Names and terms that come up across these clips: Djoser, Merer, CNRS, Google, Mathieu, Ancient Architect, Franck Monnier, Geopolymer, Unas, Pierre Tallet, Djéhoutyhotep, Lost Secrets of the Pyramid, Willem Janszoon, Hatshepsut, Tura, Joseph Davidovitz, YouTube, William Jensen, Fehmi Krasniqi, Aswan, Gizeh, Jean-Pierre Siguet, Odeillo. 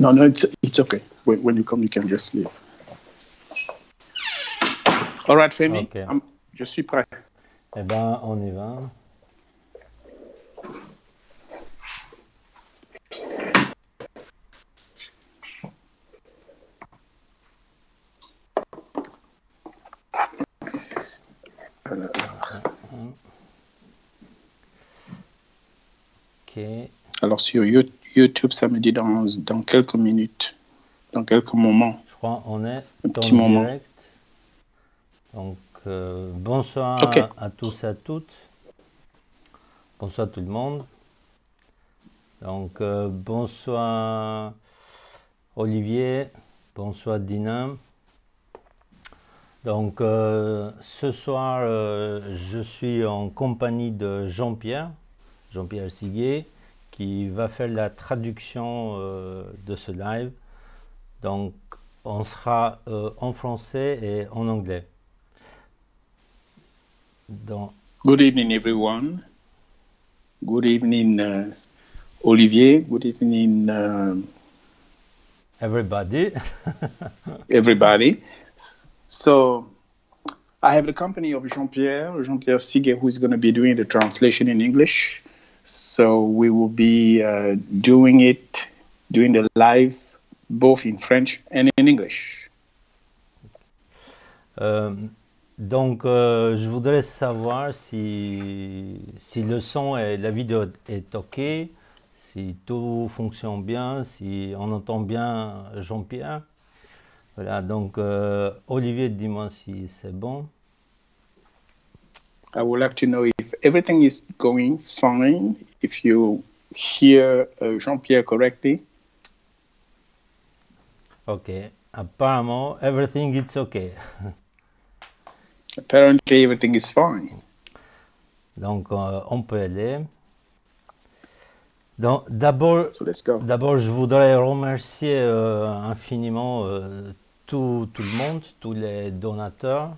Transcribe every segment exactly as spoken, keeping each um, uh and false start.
No, no, it's, it's okay. When, when you come, you can just leave. All right, Femi. Okay. Je suis prêt. Eh ben, on y va. Okay. Alors sur YouTube, ça me dit dans, dans quelques minutes, dans quelques moments. Je crois qu'on est un petit moment. Direct. Donc euh, bonsoir okay. à, à tous et à toutes. Bonsoir tout le monde. Donc euh, bonsoir Olivier, bonsoir Dina. Donc, euh, ce soir, euh, je suis en compagnie de Jean-Pierre, Jean-Pierre Siguet, qui va faire la traduction euh, de ce live. Donc, on sera euh, en français et en anglais. Donc... Good evening, everyone. Good evening, uh, Olivier. Good evening, uh... everybody. Everybody. So, I have the company of Jean-Pierre, Jean-Pierre Siguet, who is going to be doing the translation in English. So, we will be uh, doing it, doing the live, both in French and in English. Euh, donc, euh, je voudrais savoir si, si le son et la vidéo est OK, si tout fonctionne bien, si on entend bien Jean-Pierre. Voilà, donc euh, Olivier, dis-moi si c'est bon. I would like to know if everything is going fine, if you hear uh, Jean-Pierre correctly. Ok, apparemment, everything is ok. Apparently, everything is fine. Donc, euh, on peut aller. D'abord, so je voudrais remercier euh, infiniment euh, Tout, tout le monde, tous les donateurs,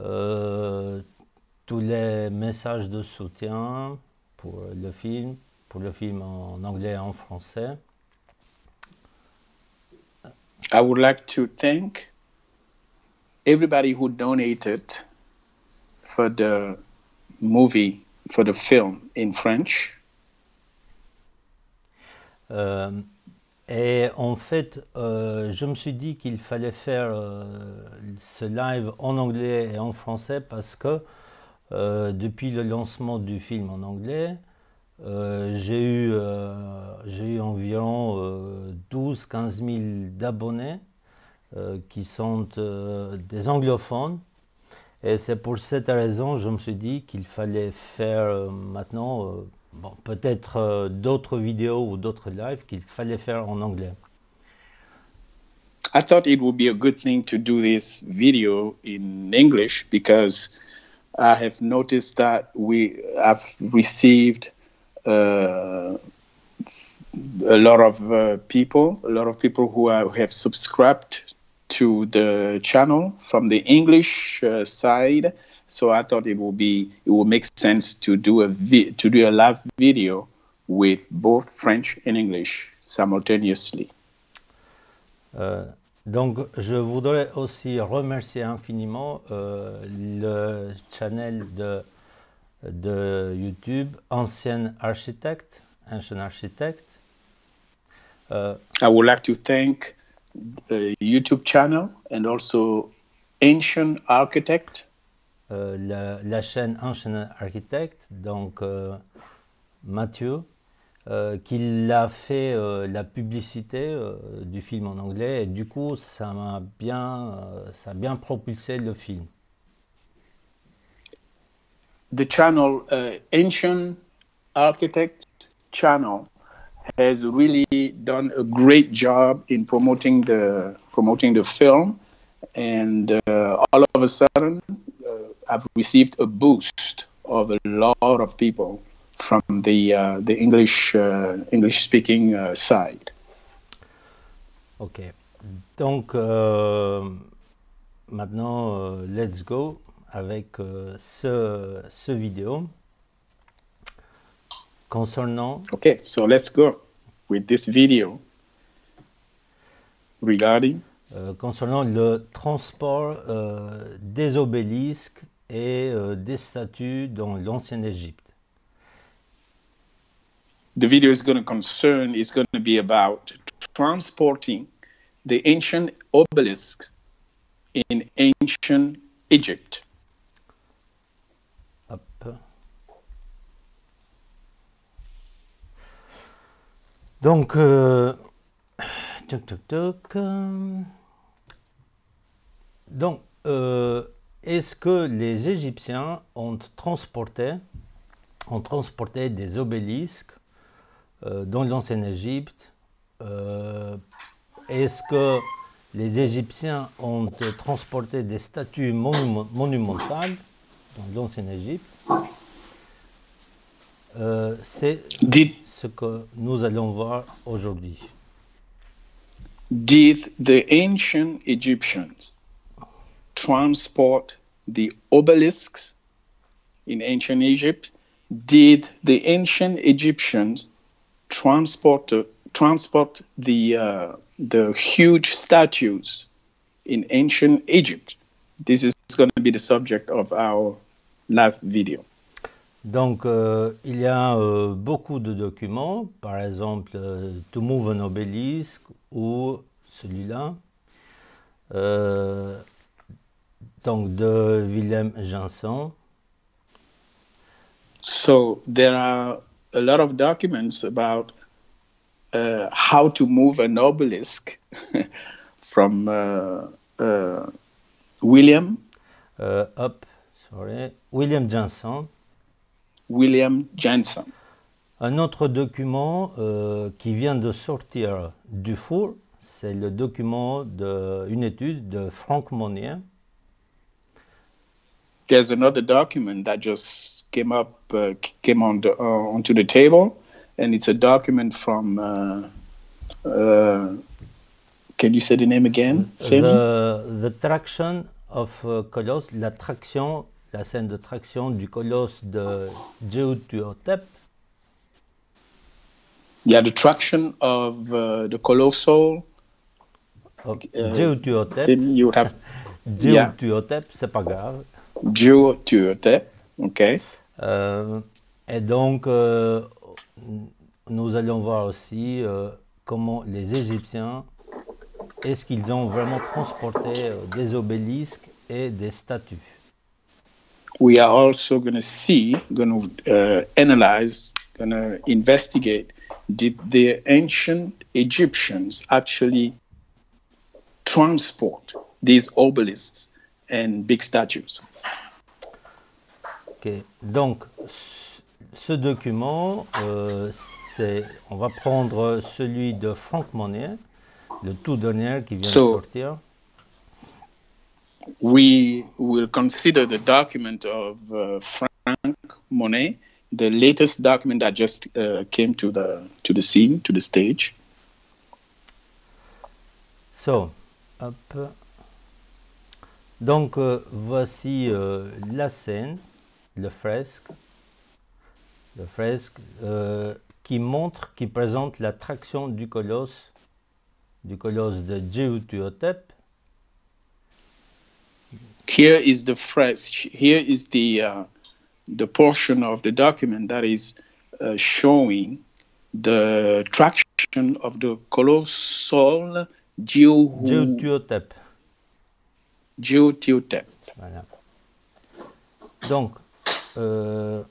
euh, tous les messages de soutien pour le film, pour le film en anglais et en français. I would like to thank everybody who donated for the movie, for the film in French. Um, Et en fait, euh, je me suis dit qu'il fallait faire euh, ce live en anglais et en français parce que euh, depuis le lancement du film en anglais, euh, j'ai eu, euh, j'ai eu environ euh, douze à quinze mille d'abonnés euh, qui sont euh, des anglophones. Et c'est pour cette raison que je me suis dit qu'il fallait faire euh, maintenant... Euh, Bon, peut-être euh, d'autres vidéos ou d'autres lives qu'il fallait faire en anglais. I thought it would be a good thing to do this video in English because I have noticed that we have received uh, a lot of uh, people, a lot of people who are, have subscribed to the channel from the English uh, side. So I thought it would be it would make sense to do a vi to do a live video with both French and English simultaneously. Euh, donc je voudrais aussi remercier infiniment euh, le channel de de YouTube Ancient Architect, Ancient Architect. Euh, I would like to thank the YouTube channel and also Ancient Architect. Euh, la, la chaîne Ancient Architect, donc euh, Mathieu, euh, qui l'a fait euh, la publicité euh, du film en anglais, et du coup, ça m'a bien, euh, ça a bien propulsé le film. The channel uh, Ancient Architect channel has really done a great job in promoting the promoting the film, and uh, all of a sudden. I've received a boost of a lot of people from the uh, the English uh, English speaking uh, side. Ok, donc euh, maintenant euh, let's go avec euh, ce ce vidéo concernant. Ok, so let's go with this video regarding euh, concernant le transport euh, des obélisques et euh, des statues dans l'ancienne Égypte. The video is going to concern is going to be about transporting the ancient obelisks in ancient Egypt. Hop. Donc, euh, toc, toc, toc. Donc, euh, est-ce que les Égyptiens ont transporté, ont transporté des obélisques euh, dans l'ancienne Égypte? euh, Est-ce que les Égyptiens ont transporté des statues monu monumentales dans l'ancienne Égypte? euh, C'est ce que nous allons voir aujourd'hui. Did the ancient Egyptians transport the obelisks in ancient Egypt? Did the ancient Egyptians transport transport the uh, the huge statues in ancient Egypt? This is going to be the subject of our live video. Donc, euh, il y a euh, beaucoup de documents, par exemple, euh, To Move an Obelisk ou celui-là, euh, donc de Willem Janszoon. So, there are a lot of documents about uh, how to move an obelisk from uh, uh, William. Uh, up, sorry, William Janszoon. William Jensen. Un autre document euh, qui vient de sortir du four, c'est le document d'une étude de Franck Monnier. There's another document that just came up, uh, came on the, uh, onto the table, and it's a document from. Uh, uh, can you say the name again? The, the traction of uh, Colossus, la traction. La scène de traction du colosse de Djéhoutyhotep. Yeah, the traction of uh, the colossal. Okay. Uh, Djéhoutyhotep. You have. Djéhoutyhotep, yeah. C'est pas grave. Djéhoutyhotep, ok. Euh, et donc, euh, nous allons voir aussi euh, comment les Égyptiens, est-ce qu'ils ont vraiment transporté euh, des obélisques et des statues. We are also going to see, going to uh, analyze, going to investigate, did the ancient Egyptians actually transport these obelisks and big statues? Okay. Donc, ce document, euh, c'est, on va prendre celui de Franck Monnier, le tout dernier qui vient so, de sortir. We will consider the document of uh, Franck Monnier, the latest document that just uh, came to the to the scene, to the stage. So, hop. Donc euh, voici euh, la scène, le fresque, le fresque euh, qui montre, qui présente la traction du colosse, du colosse de Djéhoutyhotep. Here is the fresh, here is the uh, the portion of the document that is uh, showing the traction of the colossal Djéhoutyhotep. Djéhoutyhotep. Voilà. Donc, euh,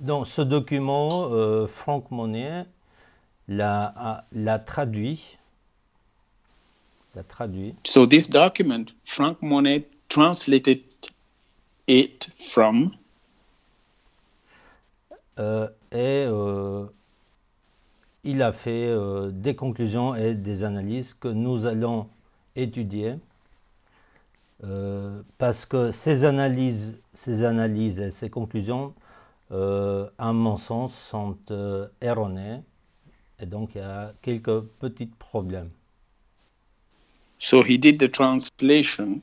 dans ce document, euh, Franck Monnier l'a l'a traduit. So this document, Franck Monnier translated it from. Euh, et euh, il a fait euh, des conclusions et des analyses que nous allons étudier, euh, parce que ces analyses, ces analyses et ces conclusions, euh, à mon sens, sont euh, erronées, et donc il y a quelques petits problèmes. So he did the translation.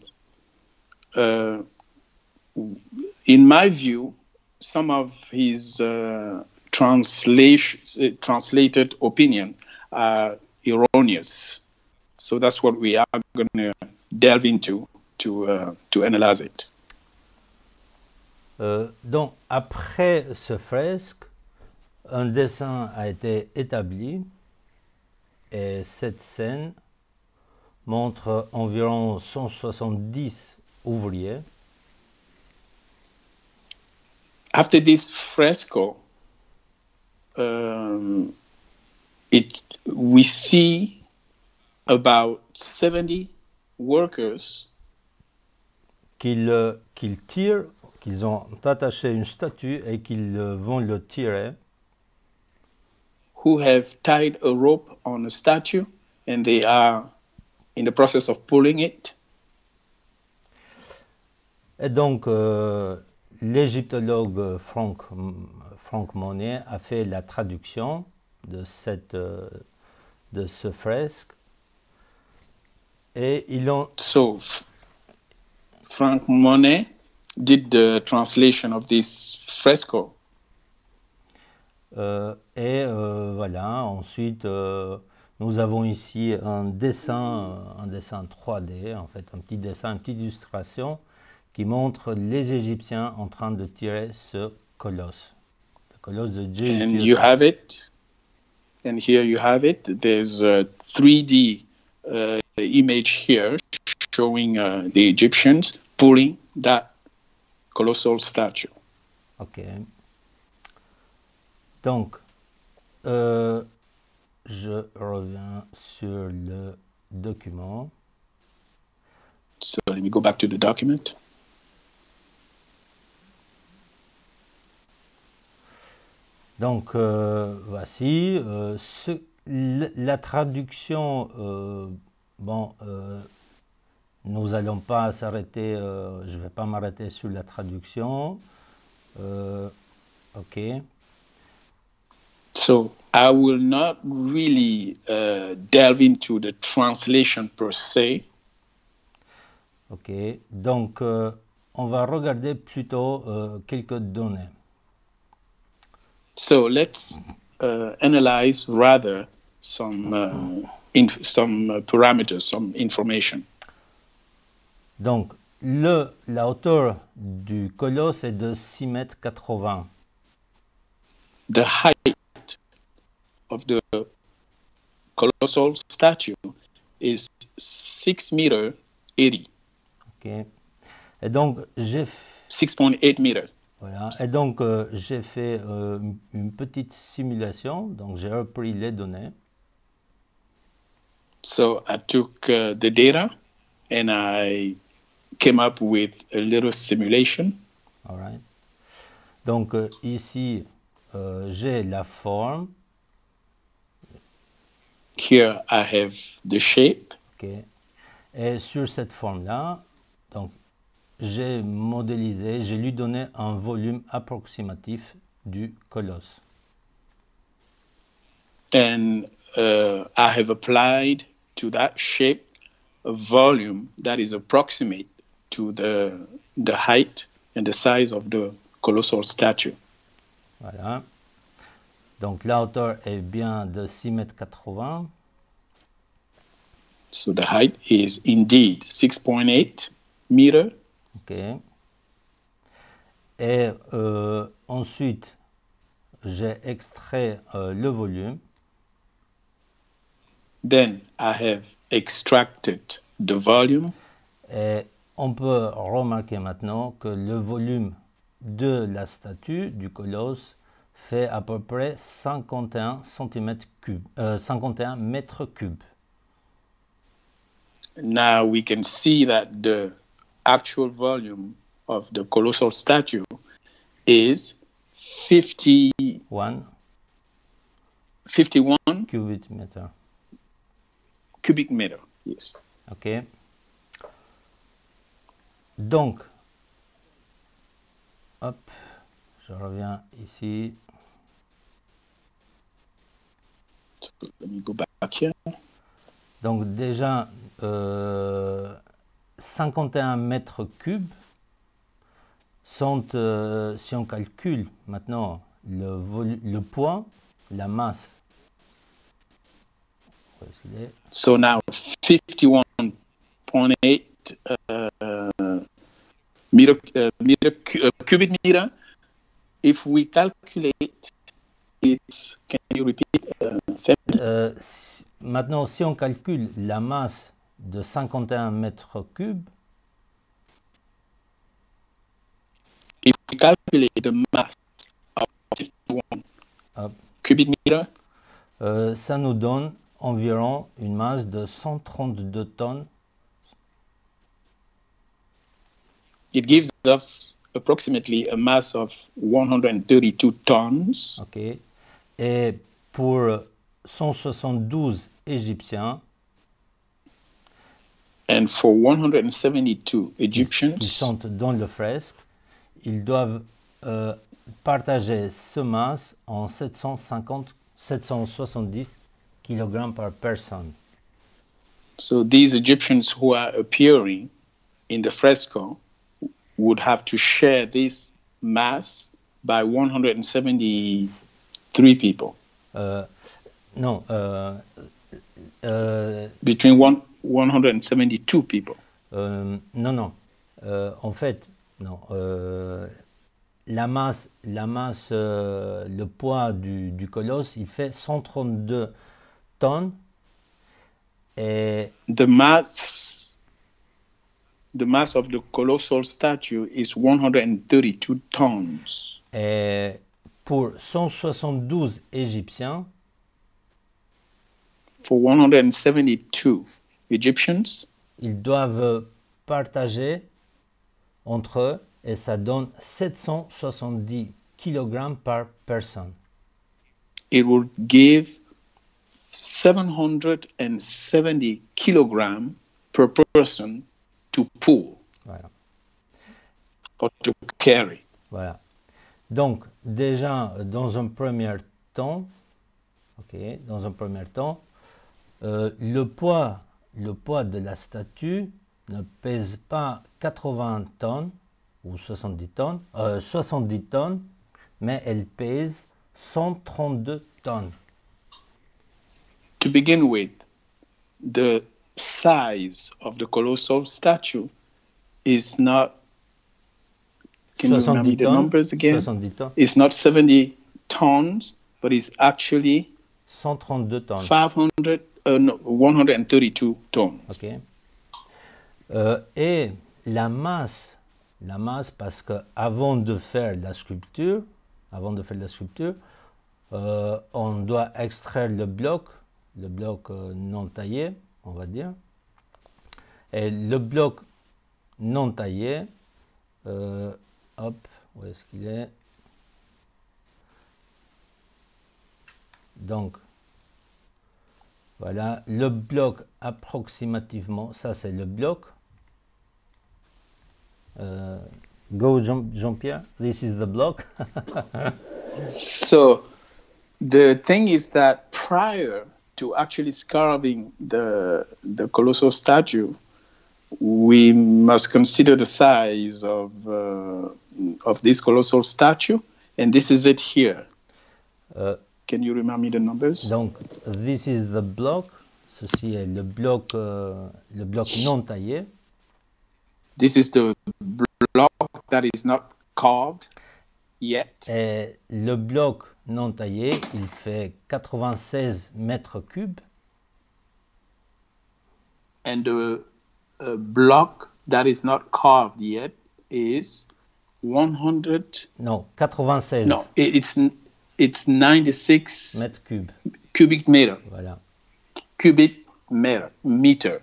Uh, in my view, some of his uh, translation, uh, translated opinion are erroneous. So that's what we are going to delve into to, uh, to analyze it. Euh, donc, après ce fresque, un dessin a été établi et cette scène montre environ cent soixante-dix ouvriers. After this fresco, um, it, we see about seventy workers qu'ils qu'ils tirent, qu'ils ont attaché une statue et qu'ils vont le tirer. Who have tied a rope on a statue and they are in the process of pulling it. Et donc, euh, l'égyptologue Franck, Franck Monnier a fait la traduction de, cette, de ce fresque. Et ils ont... So, Franck Monnier did the translation of this fresco. Euh, et euh, voilà, ensuite, euh, nous avons ici un dessin, un dessin trois D, en fait, un petit dessin, une petite illustration qui montre les Égyptiens en train de tirer ce colosse, le colosse de Djéhoutyhotep. And you have it, and here you have it. There's a three D uh, image here showing uh, the Egyptians pulling that colossal statue. Ok. Donc, euh, je reviens sur le document. So, let me go back to the document. Donc, euh, voici, euh, ce, la traduction, euh, bon, euh, nous allons pas s'arrêter, euh, je ne vais pas m'arrêter sur la traduction. Euh, ok. So I will not really uh, delve into the translation per se. Ok, donc euh, on va regarder plutôt euh, quelques données. So let's uh, analyze rather some uh, inf some uh, parameters, some information. Donc le la hauteur du colosse est de six mètres quatre-vingts. The height of the colossal statue is six meters eighty. Ok. Et donc j'ai six point eight meters. Voilà. Et donc euh, j'ai fait euh, une petite simulation. Donc j'ai repris les données. So I took uh, the data and I came up with a little simulation. All right. Donc euh, ici euh, j'ai la forme. Here I have the shape. Okay. Et sur cette forme-là, donc j'ai modélisé, je lui donné un volume approximatif du colosse. And uh, I have applied to that shape a volume that is approximate to the the height and the size of the colossal statue. Voilà. Donc la hauteur est bien de six mètres quatre-vingts. So the height is indeed six point eight meters. Ok. Et euh, ensuite, j'ai extrait euh, le volume. Then I have extracted the volume. Et on peut remarquer maintenant que le volume de la statue du colosse fait à peu près cinquante et un centimètres cubes, euh, cinquante et un mètres cubes. Now we can see that the actual volume of the colossal statue is fifty-one cubic meter. Cubic meter, yes. Ok. Donc, hop, je reviens ici. Let me go back here. Donc déjà euh, cinquante et un mètres cubes sont, euh, si on calcule maintenant le, le poids, la masse So now fifty-one point eight uh, meter, uh, meter cu uh, cubic meter. If we calculate it, can you repeat? Uh, uh, si, maintenant, si on calcule la masse de cinquante et un mètres cubes, if we calculate the mass of fifty-one uh, cubic meter, uh, ça nous donne environ une masse de cent trente-deux tonnes. It gives us approximately a mass of one hundred thirty-two tons. Okay. Et pour cent soixante-douze Égyptiens. And for one hundred seventy-two Egyptians. Qui sont dans le fresque, ils doivent euh, partager ce masse en sept cent cinquante, sept cent soixante-dix kilogrammes par personne. So these Egyptians who are appearing in the fresco would have to share this mass by one hundred seventy-three people. Uh, no. Uh, uh, Between one, one hundred seventy-two people. Uh, non, non. Uh, en fait, non. Uh, la masse, la masse uh, le poids du, du colosse, il fait cent trente-deux tonnes. Et the mass... The mass of the colossal statue is one hundred thirty-two tons. Et pour cent soixante-douze Égyptiens, for one hundred seventy-two Egyptians, ils doivent partager entre eux et ça donne sept cent soixante-dix kg par personne. It will give seven hundred seventy kg per person. To pull, voilà. Or to carry. Voilà. Donc déjà dans un premier temps, ok, dans un premier temps, euh, le poids, le poids de la statue ne pèse pas quatre-vingts tonnes ou soixante-dix tonnes, euh, soixante-dix tonnes, mais elle pèse cent trente-deux tonnes. To begin with, the size of the colossal statue is not, can you remember the ton, numbers again? It's not seventy tons, but it's actually cent trente-deux tons. five hundred, uh, no, one hundred thirty-two tons. Okay. Euh, et la masse, la masse, parce que avant de faire la sculpture, avant de faire la sculpture, euh, on doit extraire le bloc, le bloc euh, non taillé, on va dire, et le bloc non taillé, euh, hop, où est-ce qu'il est? Donc, voilà, le bloc approximativement, ça c'est le bloc. Uh, go Jean-Pierre, this is the block. So, the thing is that prior to actually carving the, the colossal statue, we must consider the size of, uh, of this colossal statue, and this is it here. Uh, Can you remind me the numbers? Donc, this is the block. Ceci est le bloc, euh, le bloc non taillé. This is the block that is not carved yet. Et le bloc non taillé, il fait quatre-vingt-seize mètres cubes. And the uh, block that is not carved yet is one hundred. No, quatre-vingt-seize. No, it's it's ninety-six mètres cubes. Cubic meter. Voilà. Cubic meter. Meter.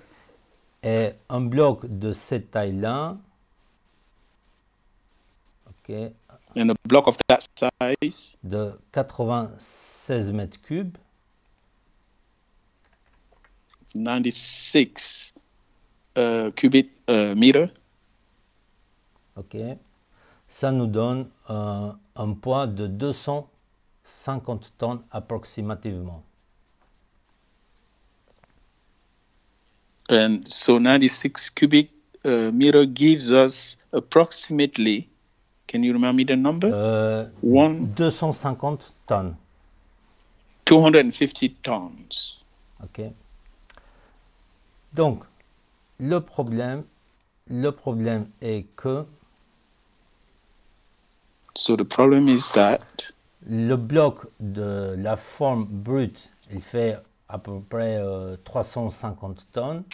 Et un bloc de cette taille-là. Ok. And a block of that size, de quatre-vingt-seize mètres cubes, ninety-six uh, cubic uh, meter. Ok, ça nous donne euh, un poids de deux cent cinquante tonnes approximativement. And so ninety-six cubic uh, meter gives us approximately, can you remember me the number? Uh, One, two hundred fifty tons. two hundred fifty tons. Okay. Donc, le problème, le problème est que... So the problem is that... Le bloc de la forme brute, il fait à peu près euh, trois cent cinquante tonnes.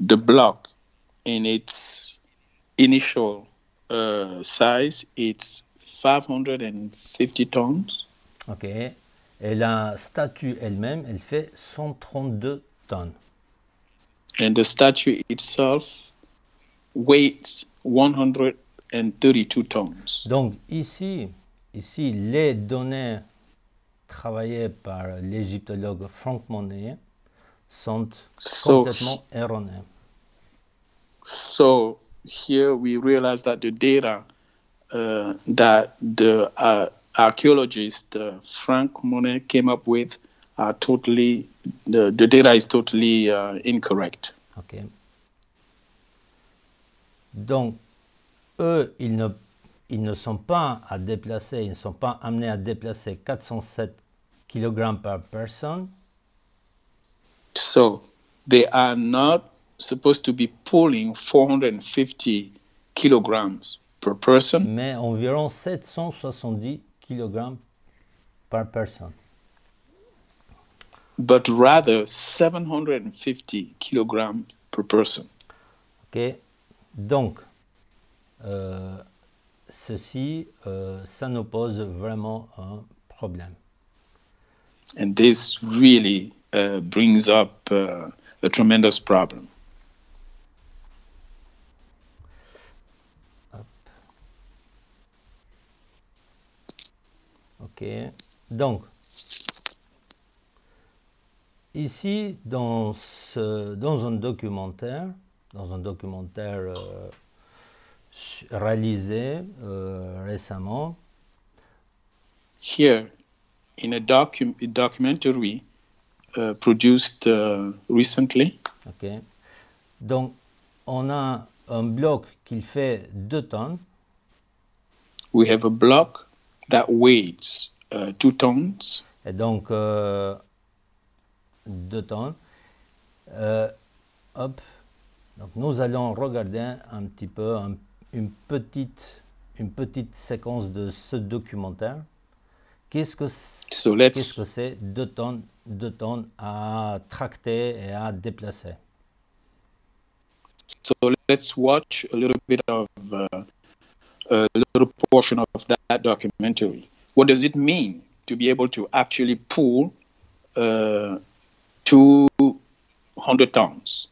The block in its initial uh, size, it's five hundred fifty tons. Ok. Et la statue elle-même, elle fait cent trente-deux tonnes. And the statue itself weighs one hundred thirty-two tons. Donc ici, ici les données travaillées par l'égyptologue Franck Monnier sont so, complètement erronées. So here we realize that the data uh, that the uh, archaeologist uh, Franck Monnier came up with are totally the, the data is totally uh, incorrect. Okay. Donc eux, ils ne, ils ne sont pas à déplacer, ils ne sont pas amenés à déplacer quatre cent sept kilogrammes par personne. So, they are not supposed to be pulling four hundred fifty kilograms per person. Mais environ sept cent soixante-dix kilogrammes par personne. But rather seven hundred fifty kilograms per person. Ok, donc... Euh, ceci, euh, ça nous pose vraiment un problème. And this really uh, brings up uh, a tremendous problem. Hop. Ok, donc ici dans ce, dans un documentaire, dans un documentaire. Euh, réalisé euh, récemment. Here, in a, docu a documentary uh, produced uh, recently. Okay. Donc, on a un bloc qui fait deux tonnes. We have a block that weighs uh, two tons. Et donc, euh, deux tonnes. Euh, hop. Donc, nous allons regarder un petit peu un Une petite, une petite séquence de ce documentaire. Qu'est-ce que c'est so qu'est-ce que c'est deux tonnes, deux tonnes à tracter et à déplacer. So let's watch a little bit of uh, a little portion of that documentary. What does it mean to be able to actually pull uh, two hundred tons?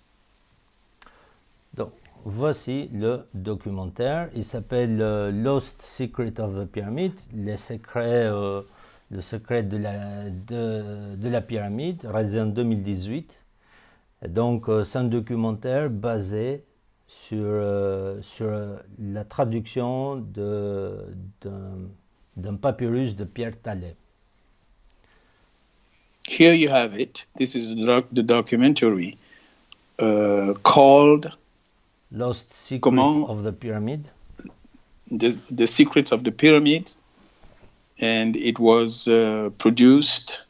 Voici le documentaire. Il s'appelle euh, Lost Secrets of the Pyramid, les secrets, euh, le secret de la, de, de la pyramide, réalisé en deux mille dix-huit. Et donc, euh, c'est un documentaire basé sur, euh, sur euh, la traduction de, d'un papyrus de Pierre Tallet. Here you have it. This is the, doc the documentary uh, called Lost Secrets of the Pyramid. The, the Secrets of the Pyramid. And it was uh, produced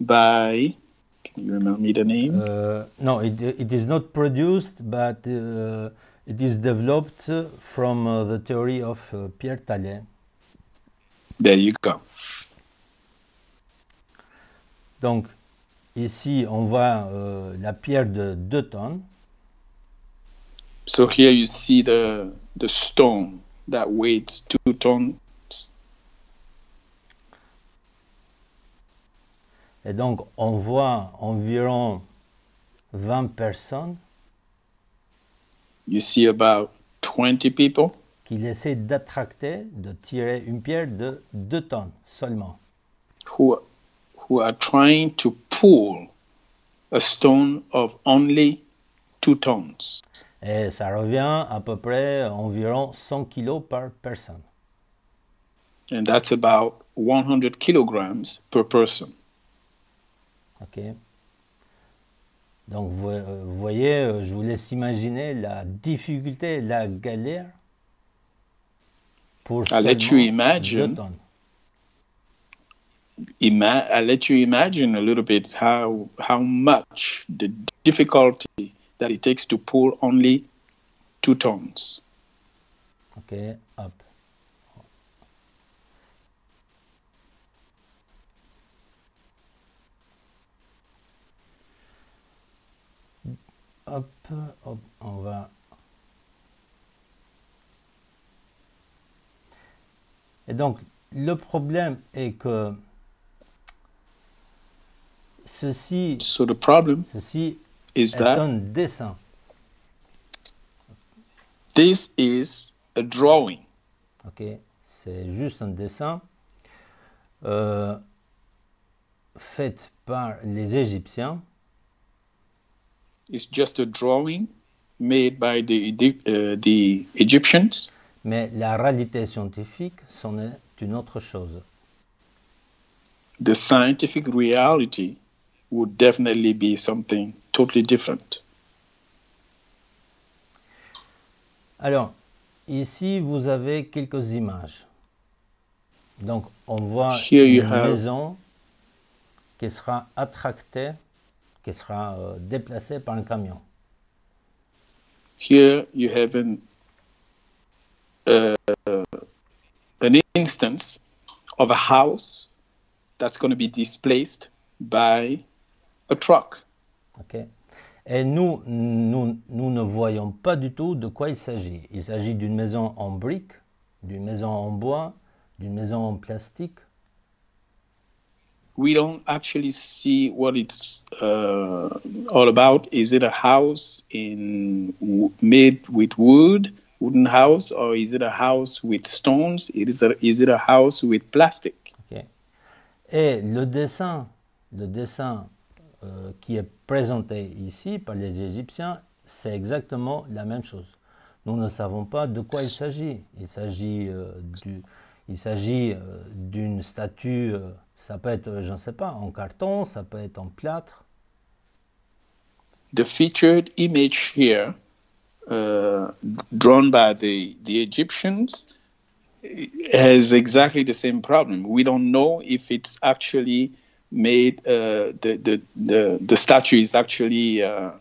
by... Can you remember me the name? Uh, no, it, it is not produced, but uh, it is developed from uh, the theory of uh, Pierre Tallet. There you go. Donc, ici, on voit euh, la pierre de deux tonnes. So here you see the, the stone that weighs two tons. Et donc on voit environ vingt personnes. You see about twenty people. Qui essaient d'attracter, de tirer une pierre de deux tonnes seulement. Who, who are trying to pull a stone of only two tons. Et ça revient à peu près à environ cent kilos par personne. And that's about one hundred kilograms per person. Ok. Donc vous, vous voyez, je vous laisse imaginer la difficulté, la galère pour I'll seulement let you imagine. deux tonnes. ima- I let you imagine a little bit how how much the difficulty that it takes to pull only two tons. Okay, up. Hop, hop, on va... Et donc, le problème est que ceci, so the problem ceci is est that un dessin. This is a drawing. Ok, c'est juste un dessin euh, fait par les Égyptiens. It's just a drawing made by the, uh, the Egyptians. Mais la réalité scientifique c'en est une autre chose. The scientific reality would definitely be something totally different. Alors, ici vous avez quelques images. Donc, on voit Here une maison have... qui sera attractée qui sera déplacé par un camion. Here you have an, uh, an instance of a house that's going to be displaced by a truck. Okay. Et nous, nous, nous ne voyons pas du tout de quoi il s'agit. Il s'agit d'une maison en briques, d'une maison en bois, d'une maison en plastique. We don't actually see what it's uh, all about. Is it a house in made with wood, wooden house, or is it a house with stones? It is a, is it a house with plastic? Okay. Et le dessin, le dessin euh, qui est présenté ici par les Égyptiens, c'est exactement la même chose. Nous ne savons pas de quoi il s'agit. Il s'agit euh, du, il s'agit euh, d'une statue. Euh, Ça peut être, je ne sais pas, en carton, ça peut être en plâtre. The featured image here, uh, drawn by the, the Egyptians, has exactly the same problem. We don't know if it's actually made, uh, the, the, the, the statue is actually uh, uh,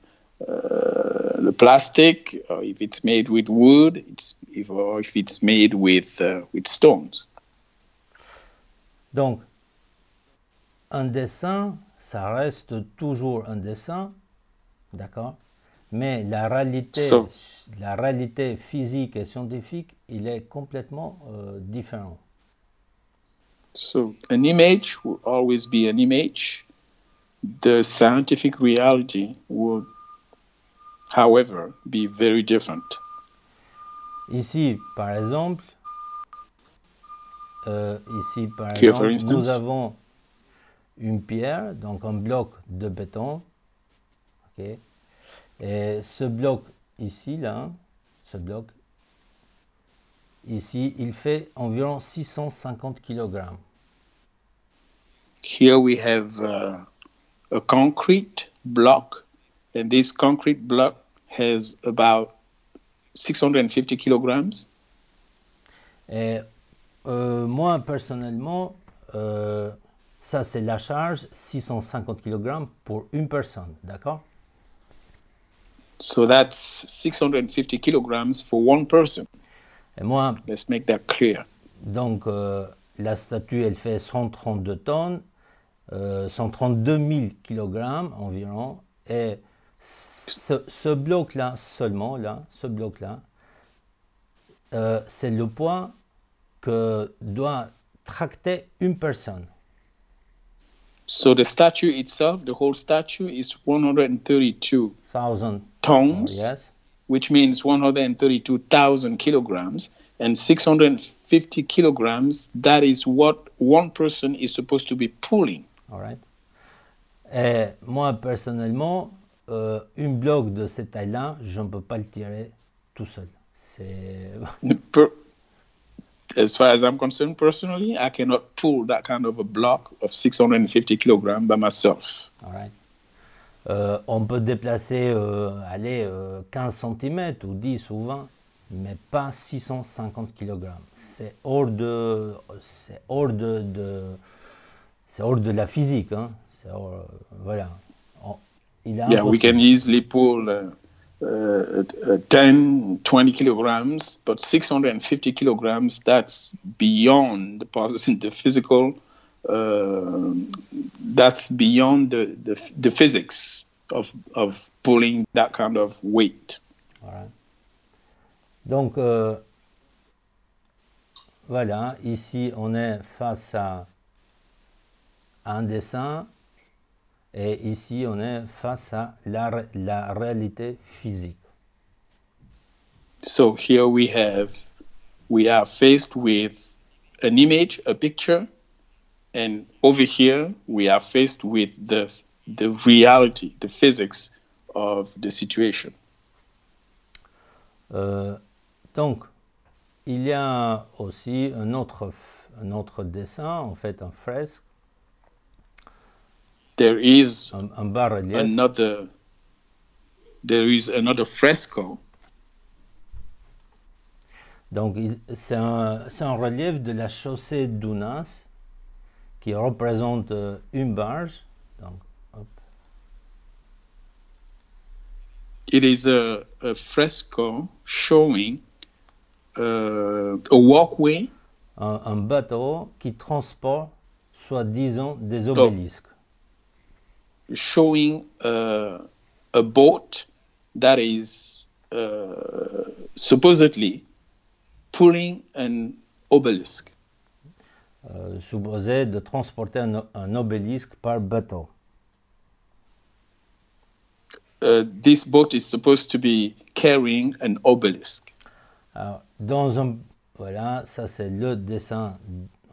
the plastic, or if it's made with wood, it's, if, or if it's made with, uh, with stones. Donc, un dessin, ça reste toujours un dessin, d'accord? Mais la réalité, so, la réalité physique et scientifique, il est complètement euh, différent. So, an image will always be an image. The scientific reality will, however, be very different. Ici, par exemple, euh, ici, par Here, exemple, instance, nous avons une pierre, donc un bloc de béton, okay. Et ce bloc ici, là, ce bloc, ici, il fait environ six cent cinquante kilogrammes. Here we have a, a concrete block, and this concrete block has about six hundred fifty kilograms. Et euh, moi, personnellement, euh, ça, c'est la charge, six cent cinquante kilogrammes pour une personne, d'accord? So that's six hundred fifty kilograms for one person. Et moi, let's make that clear. Donc, euh, la statue, elle fait cent trente-deux tonnes, euh, cent trente-deux mille kilogrammes environ. Et ce, ce bloc-là, seulement, là, ce bloc-là, euh, c'est le poids que doit tracter une personne. So the statue itself, the whole statue, is one hundred thirty-two thousand tons, yes, which means one hundred thirty-two thousand kilograms, and six hundred fifty kilograms, that is what one person is supposed to be pulling. All right. Et moi, personnellement, euh, une bloc de cette taille-là, je ne peux pas le tirer tout seul. C'est... As far as I'm concerned, personally, I cannot pull that kind of a block of six hundred fifty kilograms by myself. All right. Euh, on peut déplacer, euh, allez, euh, quinze centimètres ou dix ou vingt, mais pas six cent cinquante kilogrammes. C'est hors de, c'est hors de, de c'est hors de la physique, hein. Hors, euh, voilà. Oh, il a yeah, we can easily pull uh, uh, ten, twenty kilograms, but six hundred fifty kilograms, that's beyond the processing, the physical, uh, that's beyond the, the, the physics of, of pulling that kind of weight. Voilà. Donc, euh, voilà, ici on est face à un dessin et ici on est face à la, la réalité physique. So here we have, we are faced with an image, a picture, and over here we are faced with the, the reality, the physics of the situation. Euh, donc, il y a aussi un autre, un autre dessin, en fait, en fresque. There is un, un bas-relief. Another, there is another fresco. Donc, c'est un, c'est un relief de la chaussée d'Unas qui représente une barge. Donc, hop. It is a, a fresco showing uh, a walkway. Un, un bateau qui transporte soi-disant des obélisques. Showing uh, a boat that is uh, supposedly pulling an obelisk. Uh, supposé de transporter un, un obélisque par bateau. Uh, this boat is supposed to be carrying an obelisk. Alors, dans un, voilà, ça c'est le dessin,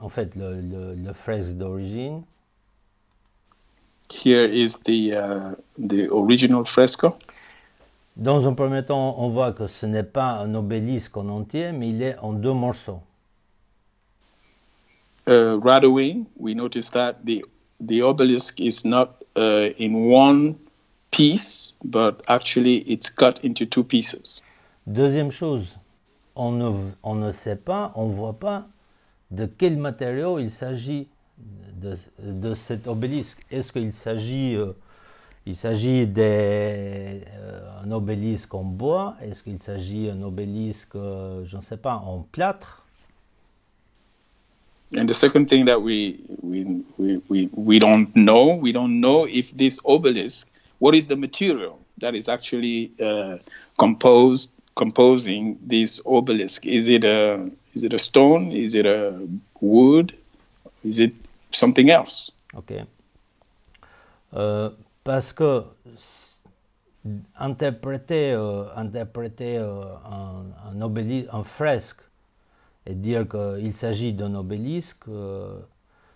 en fait le, le, le fresque d'origine. Here is the, uh, the original fresco. Dans un premier temps, on voit que ce n'est pas un obélisque en entier, mais il est en deux morceaux. Uh, right away, we notice that the, the obelisk is not uh, in one piece, but actually it's cut into two pieces. Deuxième chose, on ne, on ne sait pas, on ne voit pas de quel matériau il s'agit. De, de cet obélisque. Est-ce qu'il s'agit euh, il s'agit d'un euh, obélisque en bois? Est-ce qu'il s'agit d'un obélisque, euh, je ne sais pas, en plâtre? And the second thing that we we we we we don't know, we don't know if this obelisk, what is the material that is actually uh, composed composing this obelisk? Is it a is it a stone? Is it a wood? Is it something else? Ok. Euh, parce que interpréter, euh, interpréter euh, un, un obélisque, un fresque, et dire qu'il s'agit d'un obélisque, euh,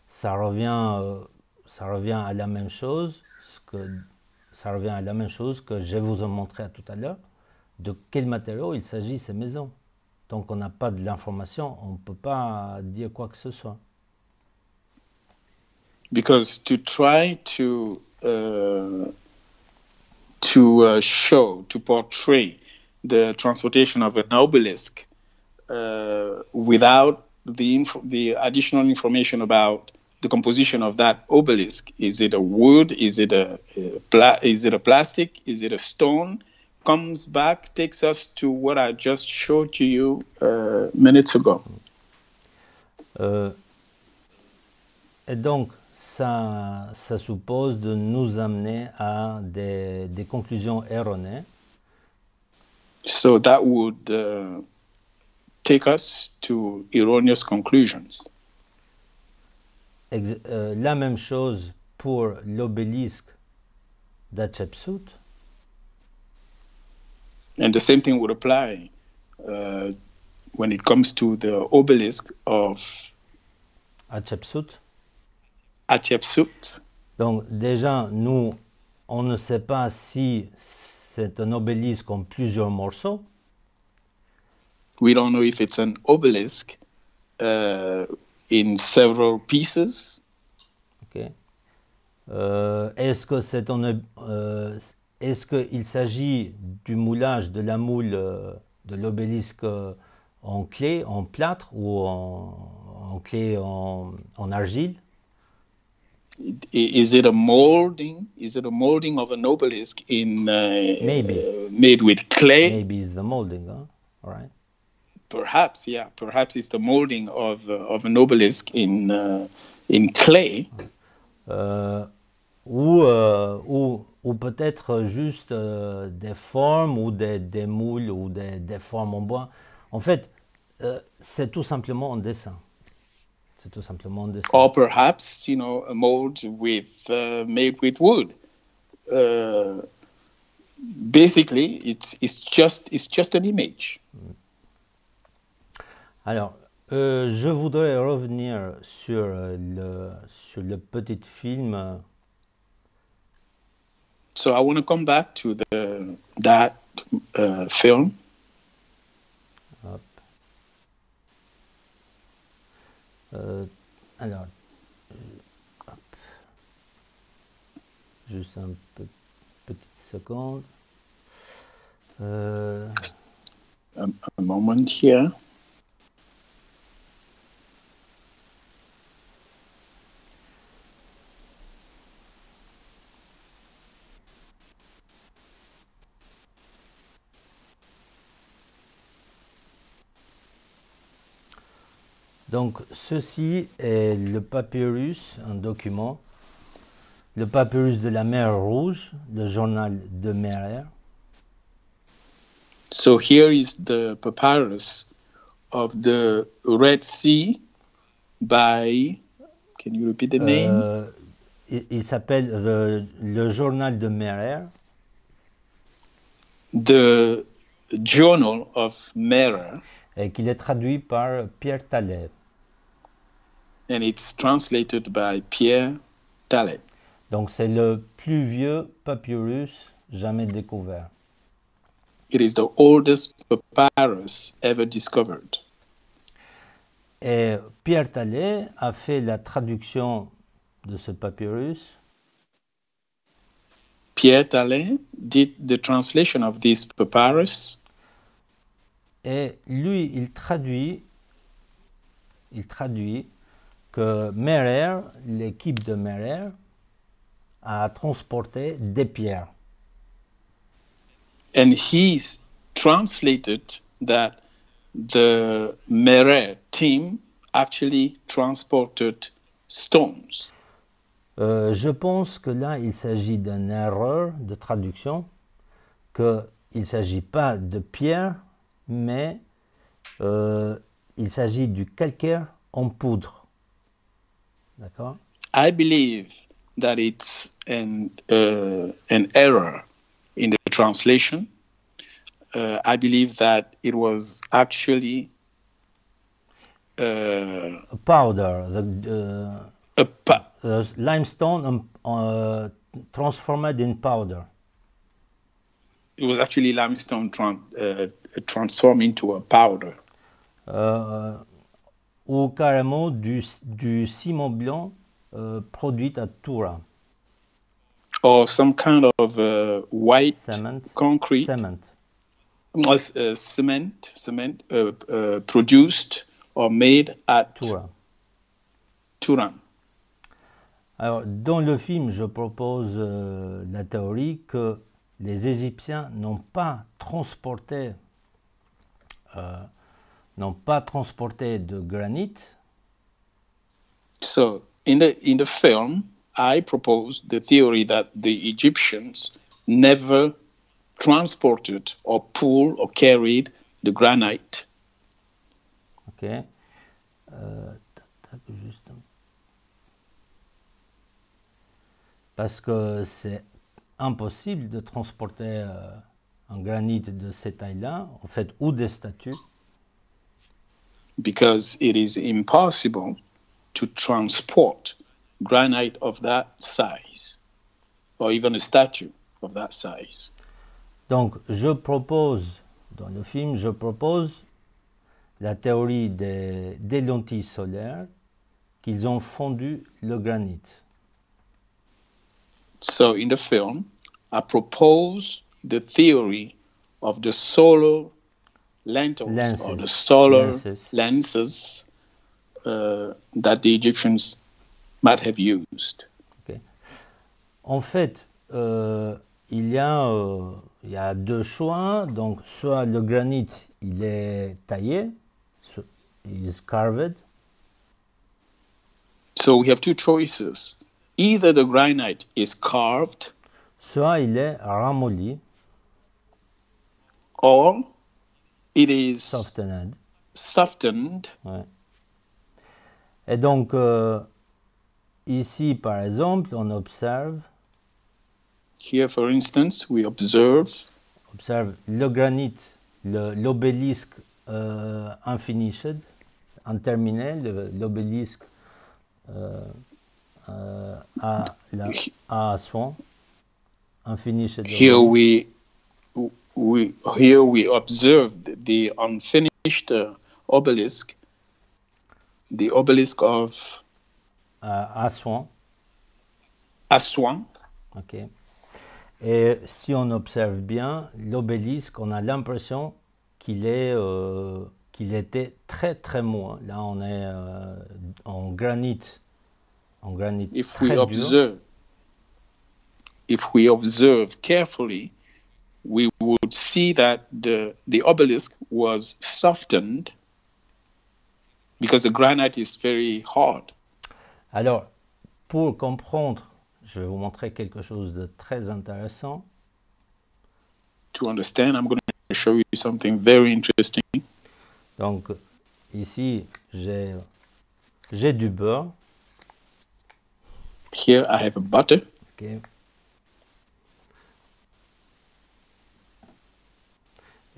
ça revient, euh, ça revient à la même chose que ça revient à la même chose que je vous ai montré tout à l'heure. De quel matériau il s'agit ces maisons? Tant qu'on n'a pas de l'information, on ne peut pas dire quoi que ce soit. Because to try to uh, to uh, show, to portray the transportation of an obelisk uh, without the inf the additional information about the composition of that obelisk, is it a wood, is it a, a pla is it a plastic, is it a stone, comes back, takes us to what I just showed to you uh, minutes ago. Uh, et donc, ça, ça suppose de nous amener à des, des conclusions erronées. So that would uh, take us to erroneous conclusions. Ex euh, la même chose pour l'obélisque d'Hatshepsut. And the same thing would apply uh, when it comes to the obelisk of Hatshepsut. Hatshepsut. Donc déjà, nous, on ne sait pas si c'est un obélisque en plusieurs morceaux. We don't know if it's an obelisk uh, in several pieces. Ok. Euh, est-ce que c'est un, euh, est-ce qu'il s'agit du moulage de la moule euh, de l'obélisque euh, en clé, en plâtre ou en, en clé en, en argile? Is it a molding? Is it a molding of an obelisk in uh, maybe uh, made with clay? Maybe it's the molding, huh? All right. Perhaps, yeah. Perhaps it's the molding of uh, of an obelisk in uh, in clay. Euh, ou euh, ou ou peut-être juste euh, des formes ou des, des moules ou des, des formes en bois. En fait, euh, c'est tout simplement un dessin. Tout simplement de... Or perhaps, you know, a mold with uh, made with wood. Uh, basically, it's it's just it's just an image. Alors, euh, je voudrais revenir sur le sur le petit film. So I want to come back to the that uh, film. Hop. Euh, alors, hop. Juste un peu, petite seconde. Euh... Un, un moment here. Donc, ceci est le papyrus, un document, le papyrus de la mer Rouge, le journal de Merer. So here is the papyrus of the Red Sea by, can you repeat the name? Euh, il il s'appelle le, le journal de Merer. The Journal of Merer. Et qu'il est traduit par Pierre Tallet. And it's translated by Pierre Tallet. Donc c'est le plus vieux papyrus jamais découvert. It is the oldest papyrus ever discovered. Et Pierre Tallet a fait la traduction de ce papyrus. Pierre Tallet did the translation of this papyrus. Et lui, il traduit, il traduit que Merer, l'équipe de Merer, a transporté des pierres. And he's translated that the Merer team actually transported stones. Euh, je pense que là, il s'agit d'une erreur de traduction, qu'il ne s'agit pas de pierres, mais euh, il s'agit du calcaire en poudre. D'accord? I believe that it's an, uh, an error in the translation. Uh, I believe that it was actually uh, a powder, the, uh, a pa uh, limestone uh, transformed in powder. It was actually limestone tran uh, transformed into a powder. Euh, ou carrément du, du ciment blanc euh, produit à Tura. Or some kind of uh, white cement. Concrete. Cement. Uh, cement, cement uh, uh, produced or made at Tura. Tura. Alors, dans le film, je propose euh, la théorie que les Égyptiens n'ont pas transporté, euh, n'ont pas transporté de granit. So, in the in the film, I proposed the theory that the Egyptians never transported or pulled or carried the granite. Ok. Euh, tac, tac, juste. Parce que c'est impossible de transporter euh, un granit de cette taille-là, en fait, ou des statues. Because it is impossible to transport granite of that size, or even a statue of that size. Donc, je propose, dans le film, je propose la théorie des, des lentilles solaires qu'ils ont fondu le granit. So in the film, I propose the theory of the solar lentils, lenses. or the solar lenses, lenses uh, that the Egyptians might have used. En fait, euh, il, y a, euh, il y a deux choix. Donc, soit le granit, il est taillé, so il est carved. So we have two choices. Either the granite is carved, soit il est ramolli, or it is softened. softened. Ouais. Et donc, euh, ici, par exemple, on observe. Here, for instance, we observe. Observe le granit, l'obélisque euh, unfinished, interminé, l'obélisque euh, euh, à, à Aswan, unfinished. Here we, we, here we observed the unfinished uh, obelisk, the obelisk of. Uh, Aswan. Aswan. Ok. Et si on observe bien l'obélisque, on a l'impression qu'il est, euh, qu'il était très très moins. Là, on est euh, en granit, en granit if très we dur. Observe, if we observe carefully, we would see that the the obelisk was softened because the granite is very hard. Alors, pour comprendre, je vais vous montrer quelque chose de très intéressant. To understand, I'm going to show you something very interesting. Donc, ici, j'ai du beurre. Here, I have a butter. Okay.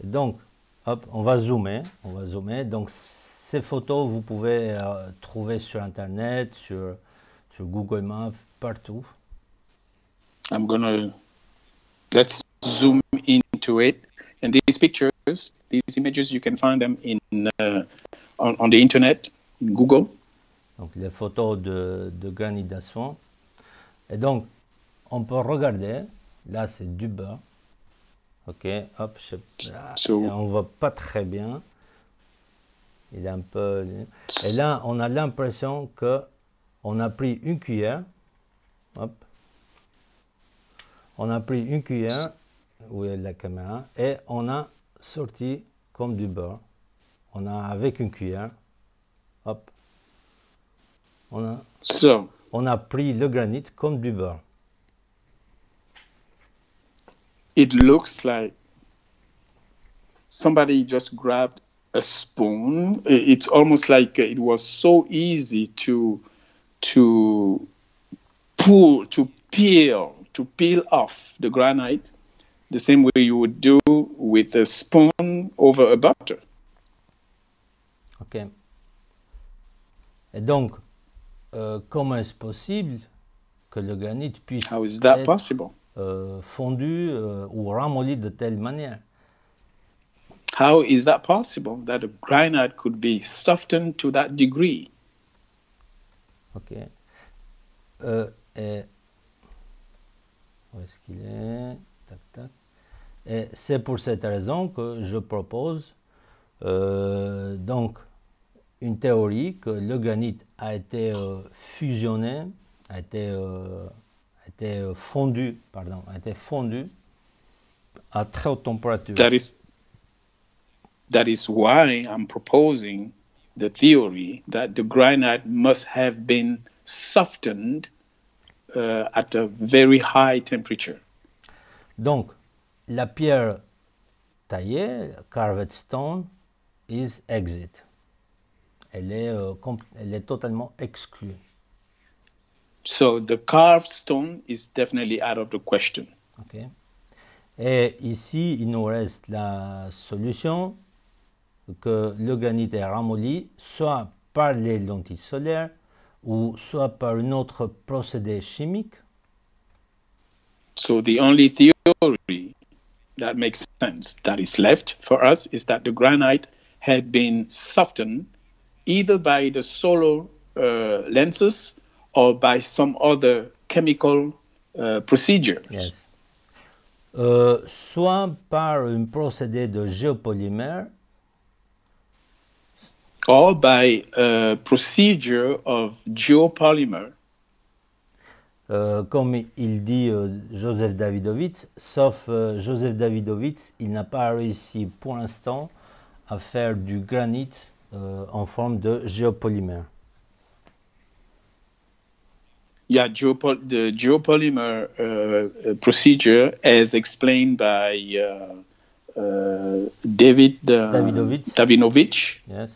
Et donc, hop, on va zoomer. On va zoomer. Donc, ces photos, vous pouvez euh, trouver sur Internet, sur, sur Google Maps, partout. I'm gonna let's zoom into it, and these pictures, these images, you can find them in uh, on, on the internet, in Google. Donc les photos de, de granit d'Aswan. Et donc on peut regarder. Là c'est du bas. Ok, hop, je, là, so, on voit pas très bien. Il est un peu. Et là on a l'impression que on a pris une cuillère. Hop. On a pris une cuillère, où est la caméra, et on a sorti comme du beurre. On a avec une cuillère, hop, on a, so, on a pris le granit comme du beurre. It looks like somebody just grabbed a spoon. It's almost like it was so easy to to pull, to peel. To peel off the granite the same way you would do with a spoon over a butter. Ok. Et donc, euh, comment est-ce possible que le granit puisse How is that être possible? Euh, fondu euh, ou ramolli de telle manière? How is that possible that a granite could be softened to that degree? Ok. Euh, et Où est-ce qu'il est? Tac, tac. Et c'est pour cette raison que je propose euh, donc une théorie que le granit a été euh, fusionné, a été, euh, a été fondu, pardon, a été fondu à très haute température. That is, that is why I'm proposing the theory that the granite must have been softened. Uh, at a very high temperature. Donc, la pierre taillée, carved stone, is exit. Elle est, euh, elle est totalement exclue. So the carved stone is definitely out of the question. Okay. Et ici, il nous reste la solution que le granit est ramolli, soit par les lentilles solaires, ou soit par un autre procédé chimique. So the only theory that makes sense that is left for us is that the granite had been softened either by the solar uh, lenses or by some other chemical uh, procedure. Yes. Euh, soit par un procédé de géopolymère, or by a procedure of geopolymer. Euh, comme il dit euh, Joseph Davidovitz, sauf euh, Joseph Davidovitz, il n'a pas réussi pour l'instant à faire du granit euh, en forme de géopolymère. Yeah, geopo the geopolymer uh, procedure, as explained by uh, uh, David uh, Davidovitz. Davidovitz. Yes.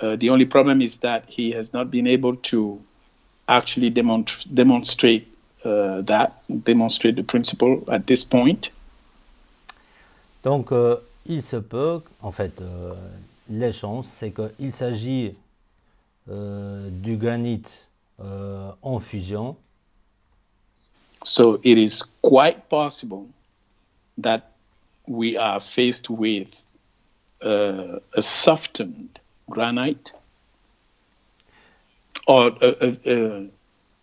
Uh, the only problem is that he has not been able to actually demonst demonstrate uh, that, demonstrate the principle at this point. Donc, euh, il se peut, en fait, euh, les chances, c'est qu'il s'agit euh, du granit. Euh, en fusion. So it is quite possible that we are faced with uh, a softened granite or uh, uh, uh,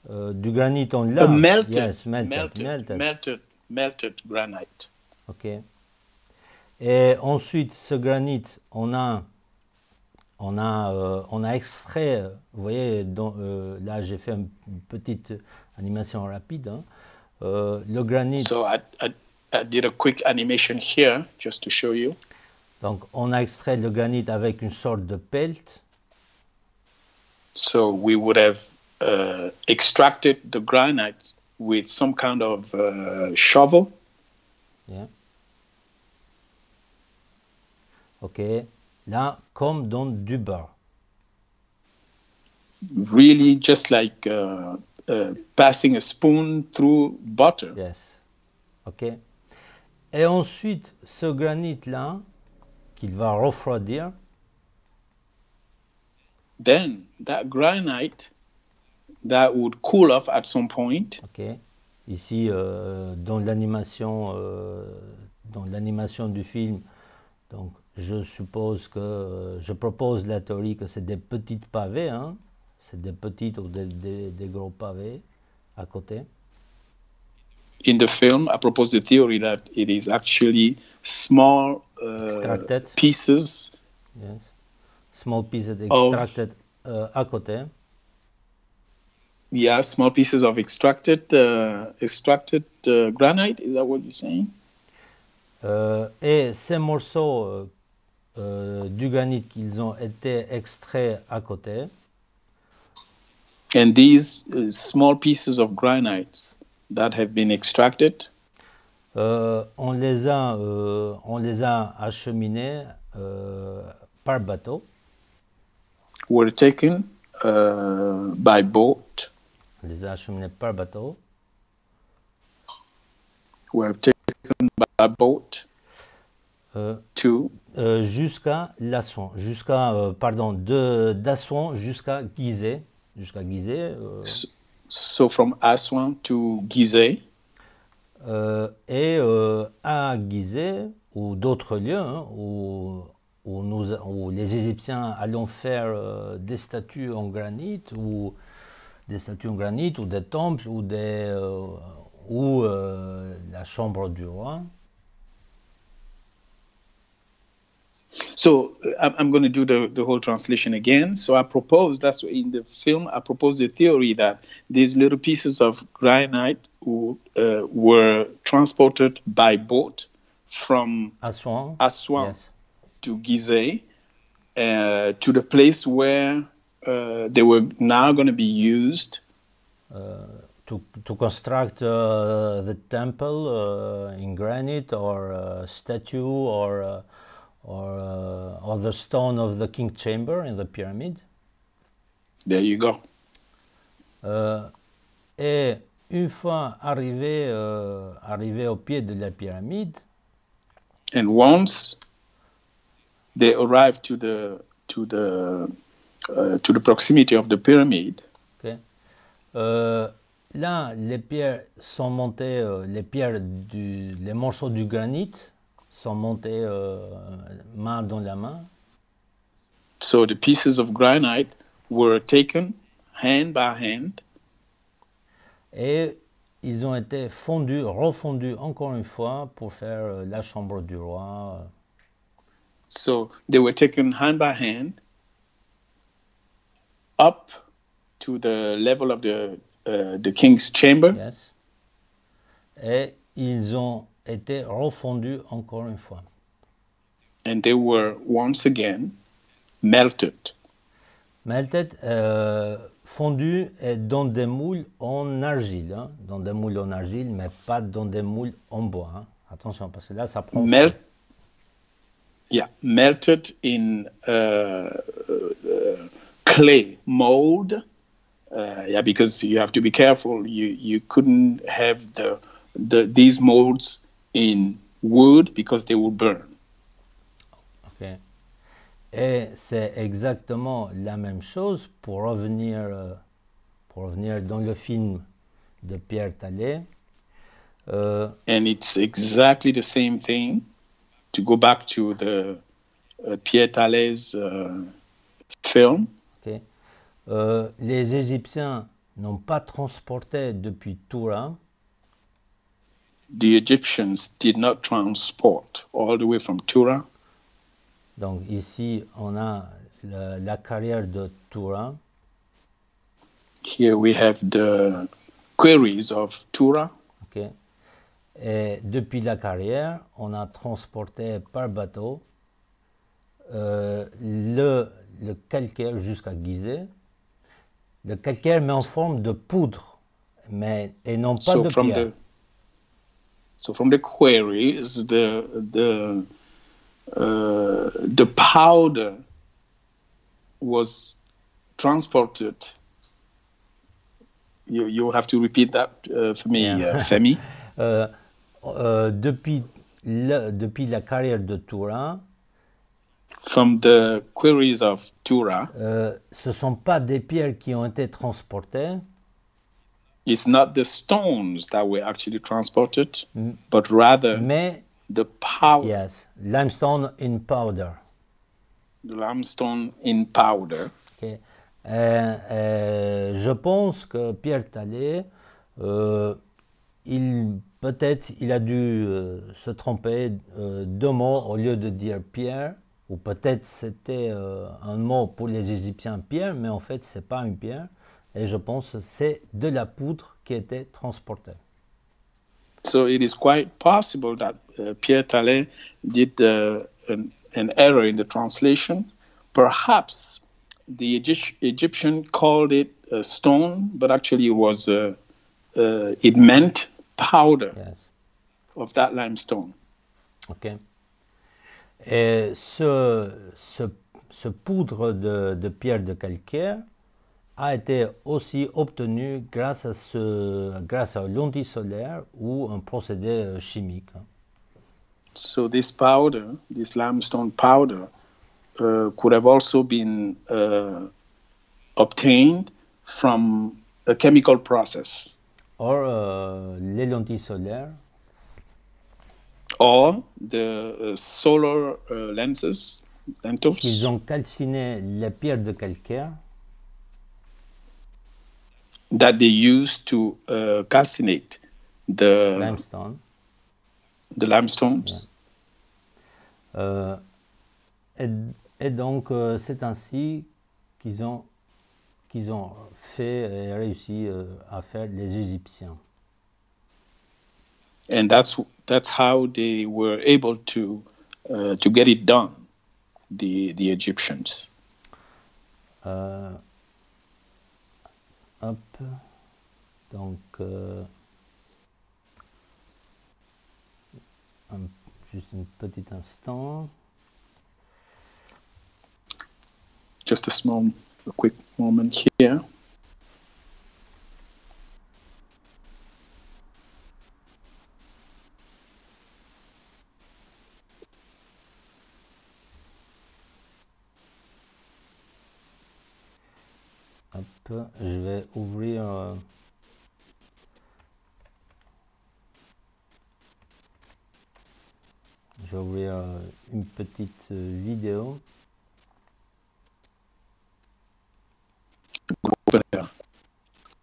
uh, du granit en lave. Melted, yes, melted, melted, melted. melted, melted granite. Ok. Et ensuite, ce granit, on a On a, euh, on a extrait, vous voyez, dans, euh, là j'ai fait une petite animation rapide, hein, euh, le granit. So I, I, I did a quick animation here, just to show you. Donc on a extrait le granit avec une sorte de pelt. So we would have uh, extracted the granite with some kind of uh, shovel. Yeah. Ok. Là, comme dans du beurre. Really, just like uh, uh, passing a spoon through butter. Yes. Ok. Et ensuite, ce granit-là, qu'il va refroidir. Then, that granite, that would cool off at some point. Ok. Ici, euh, dans l'animation, euh, dans l'animation du film, donc, je suppose que, je propose la théorie que c'est des petites pavés, hein? C'est des petites ou des, des, des gros pavés à côté. In the film, I propose the theory that it is actually small uh, pieces. Yes. Small pieces extracted of, uh, à côté. Yeah, small pieces of extracted, uh, extracted uh, granite, is that what you're saying? Euh, et ces morceaux euh, Euh, du granit qu'ils ont été extraits à côté. And these uh, small pieces of granite that have been extracted. Euh, on les a, euh, on les a acheminés euh, par bateau. Were taken uh, by boat. On les a acheminés par bateau. Were taken by boat. Euh, euh, jusqu'à Aswan, jusqu'à euh, pardon, de d'Aswan jusqu'à Gizeh, jusqu'à Gizeh. Euh, so, so from Aswan to Gizeh. Euh, et euh, à Gizeh ou d'autres lieux, hein, où, où, nous, où les Égyptiens allons faire euh, des statues en granit ou des statues en granit ou des temples ou des euh, ou euh, la chambre du roi. So I'm going to do the, the whole translation again. So I propose, that's in the film, I propose the theory that these little pieces of granite who, uh, were transported by boat from Aswan, Aswan yes. to Gizeh, uh, to the place where uh, they were now going to be used. Uh, to, to construct uh, the temple uh, in granite or a statue or... Uh, Or, uh, or the stone of the king chamber in the pyramid. There you go. Euh, et une fois arrivé, euh, arrivé au pied de la pyramide. And once they arrive to the to the uh, to the proximity of the pyramid. Okay. Euh, là, les pierres sont montées, euh, les pierres du, les morceaux du granit. Sont montés euh, main dans la main. So the pieces of granite were taken hand by hand. Et ils ont été fondus, refondus encore une fois pour faire euh, la chambre du roi. So they were taken hand by hand up to the level of the uh, the King's Chamber. Yes. Et ils ont été refondus encore une fois. And they were once again melted. Melted, euh, fondus et dans des moules en argile, hein. Dans des moules en argile, mais pas dans des moules en bois. Hein. Attention, parce que là, ça prend. Melt. Yeah, melted in uh, uh, clay mold. Uh, yeah, because you have to be careful. You you couldn't have the the these molds in wood because they will burn. Okay. Et c'est exactement la même chose pour revenir pour revenir dans le film de Pierre Tallet. Euh, And it's exactly the same thing. To go back to the uh, Pierre Tallet's uh, film. Okay. Euh, les Égyptiens n'ont pas transporté depuis Tura. The Egyptians did not transport all the way from Tura. Donc ici on a le, la carrière de Tura. Here we have the quarries of Tura. Okay. Et depuis la carrière, on a transporté par bateau euh, le, le calcaire jusqu'à Gizeh. Le calcaire mais en forme de poudre, mais et non pas so de from pierre. The, so from the quarries, the the uh, the powder was transported. You you have to repeat that uh, for me, yeah. uh, Femi. euh, Euh, depuis, le, depuis la carrière de Tura, from the quarries of Tura, euh, ce ne sont pas des pierres qui ont été transportées. It's not the stones that were actually transported, mm. but rather Mais, the powder. Yes, limestone in powder. Limestone in powder. Okay. Euh, euh, je pense que Pierre Tallet, euh, il peut-être il a dû euh, se tromper euh, deux mots au lieu de dire pierre, ou peut-être c'était euh, un mot pour les Égyptiens pierre, mais en fait c'est pas une pierre, et je pense que c'est de la poudre qui était transportée. So it is quite possible that uh, Pierre Tallet did uh, an, an error in the translation. Perhaps the Egypt Egyptian called it a stone, but actually it was uh, uh, it meant powder yes. of that limestone. Okay. Et ce, ce, ce poudre de, de pierre de calcaire a été aussi obtenu grâce à ce grâce à l'antisolaire ou un procédé chimique. So this powder, this limestone powder, uh, could have also been uh, obtained from a chemical process. Or uh, les lentilles solaires. Or the uh, solar uh, lenses. Lentils. Ils ont calciné les pierres de calcaire. That they used to uh, calcinate the limestone. The limestones. Yeah. Euh, et, et donc euh, c'est ainsi qu'ils ont. qu'ils ont fait et réussi euh, à faire les Égyptiens. And that's that's how they were able to uh, to get it done, the the Egyptians. Euh, hop. Donc euh, un, juste un petit instant. Just a small. A quick moment here. Hop, je vais ouvrir. Euh... Je vais ouvrir euh, une petite euh, vidéo.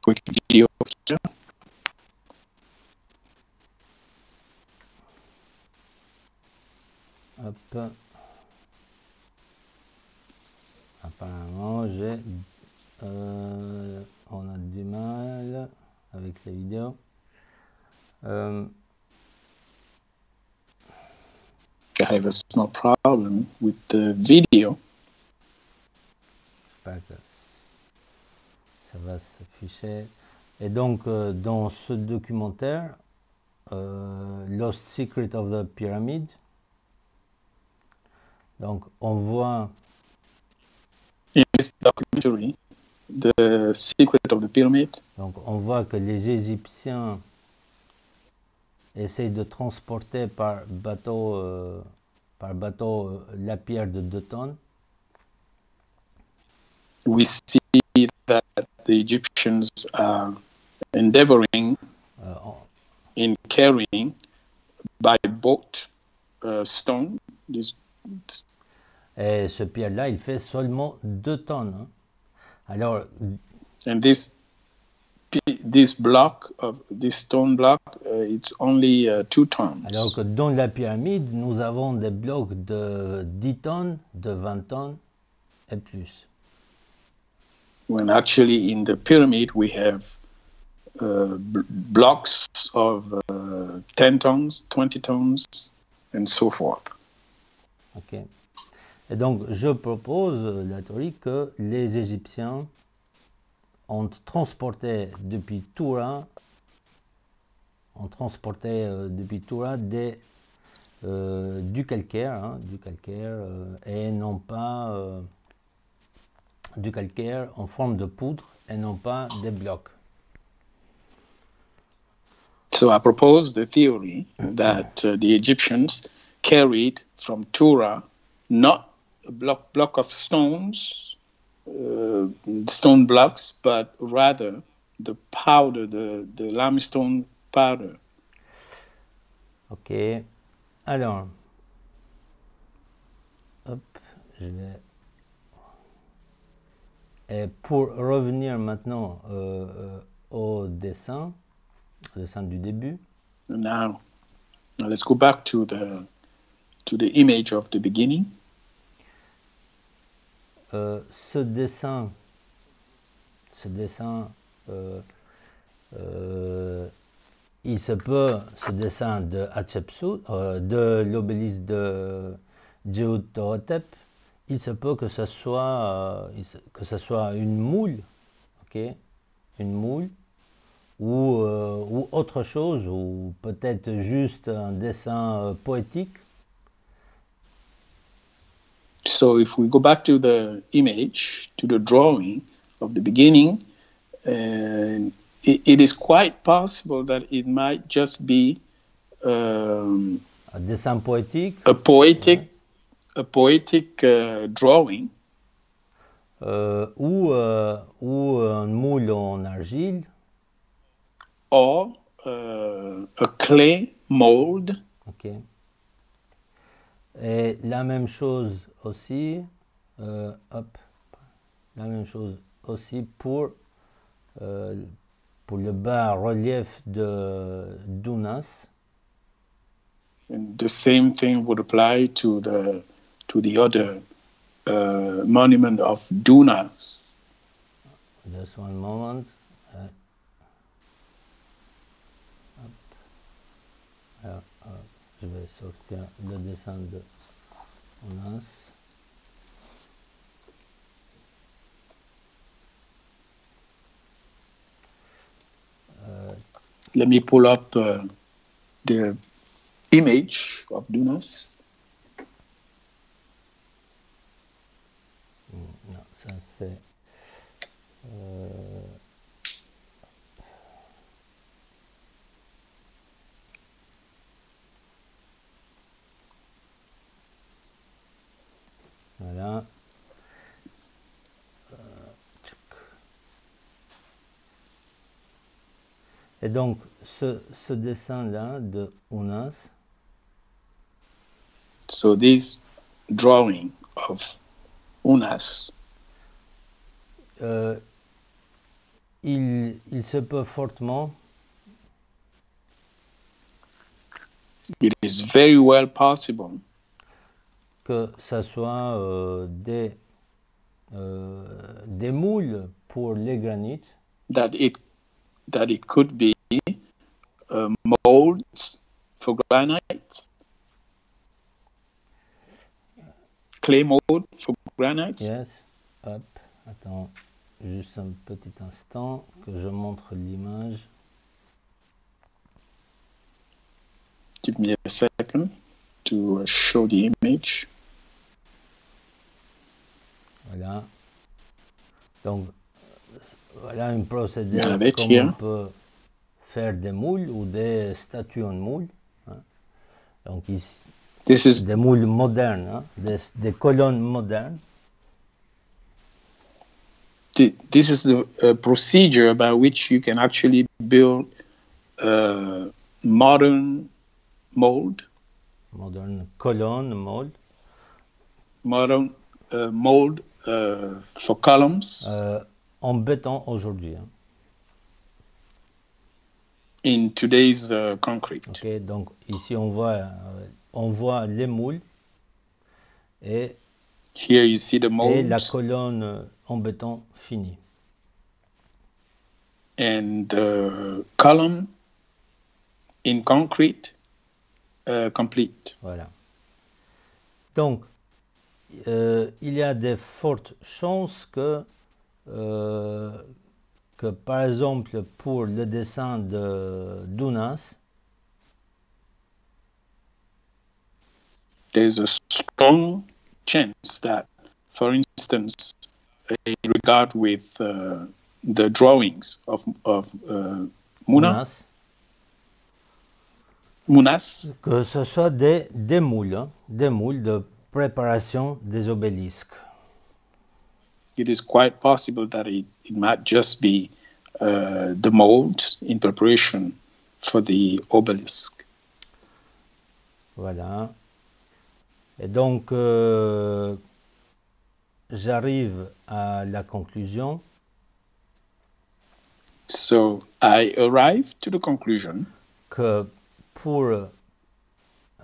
Quick video here. Hop. Apparemment, j'ai. Euh, on a du mal. avec la vidéo. Euh... I have a small problem with the video. Ça va s'afficher. Et donc, euh, dans ce documentaire, euh, Lost Secrets of the Pyramid, donc on voit... In this documentary, the secret of the pyramid. Donc on voit que les Égyptiens essayent de transporter par bateau, euh, par bateau euh, la pierre de deux tonnes. We see that the Egyptians are endeavoring uh, in carrying by boat uh, stone. This... Et ce pierre-là, il fait seulement deux tonnes. Hein. Alors, and this this block of this stone block, uh, it's only uh, two tons. Alors que dans la pyramide, nous avons des blocs de dix tonnes, de vingt tonnes et plus. When actually in the pyramid we have uh, blocks of uh, ten tons, twenty tons, and so forth. Okay. Et donc je propose la théorie que les Égyptiens ont transporté depuis Tura, ont transporté euh, depuis Tura des, euh, du calcaire, hein, du calcaire euh, et non pas euh, du calcaire en forme de poudre et non pas des blocs. So I propose the theory that uh, the Egyptians carried from Tura not a block, block of stones, uh, stone blocks, but rather the powder, the, the limestone powder. Ok, alors, hop, je vais... Et pour revenir maintenant euh, euh, au dessin, au dessin du début. Now, now, let's go back to the to the image of the beginning. Euh, ce dessin, ce dessin, euh, euh, il se peut, ce dessin de Hatshepsut, euh, de l'obélisque de Djéhoutyhotep. Il se peut que ce soit, euh, que ce soit une moule, okay, une moule, ou, euh, ou autre chose, ou peut-être juste un dessin euh, poétique. So if we go back to the image, to the drawing of the beginning, uh, it, it is quite possible that it might just be um, a dessin poétique, a poetic, ouais. A poetic uh, drawing. Euh, ou, euh, ou un moule en argile. Or uh, a clay mold. Ok. Et la même chose aussi, euh, hop, la même chose aussi pour, euh, pour le bas-relief de d'Unas. And the same thing would apply to the to the other uh, monument of Dunas. Just one moment. Uh, hop. Alors, hop. Je vais sortir le dessin de Unas. Euh, Let me pull up uh, the image of Unas. Non, ça c'est... Euh... Voilà. Et donc, ce, ce dessin-là de Unas. So this drawing of Unas. Euh, il, il se peut fortement. It is very well possible. Que ça soit euh, des, euh, des moules pour les granites. That it, that it could be uh, molds for granite, clay mold for granite. Yes. Hop, attends juste un petit instant que je montre l'image. Give me a second to show the image. Voilà. Donc, voilà un procédé comme on peut faire des moules ou des statues en moules. Hein. Donc ici, is... des moules modernes, hein, des, des colonnes modernes. The, this is the uh, procedure by which you can actually build uh, modern mold. Modern colonne mold. Modern uh, mold uh, for columns. Uh, en béton aujourd'hui. Hein. In today's uh, concrete. Ok, donc ici on voit, euh, on voit les moules et, here you see the mold. Et la colonne en béton fini. And the column in concrete uh, complete. Voilà. Donc, euh, il y a de fortes chances que, euh, que, par exemple, pour le dessin de d'Unas, there's a strong chance that, for instance, in regard with uh, the drawings of, of uh, Muna, Unas, que ce soit des, des moules, hein, des moules de préparation des obélisques. It is quite possible that it, it might just be uh, the mold in preparation for the obelisk. Voilà. Et donc, euh, j'arrive à la conclusion. So, I arrive to the conclusion. Que pour,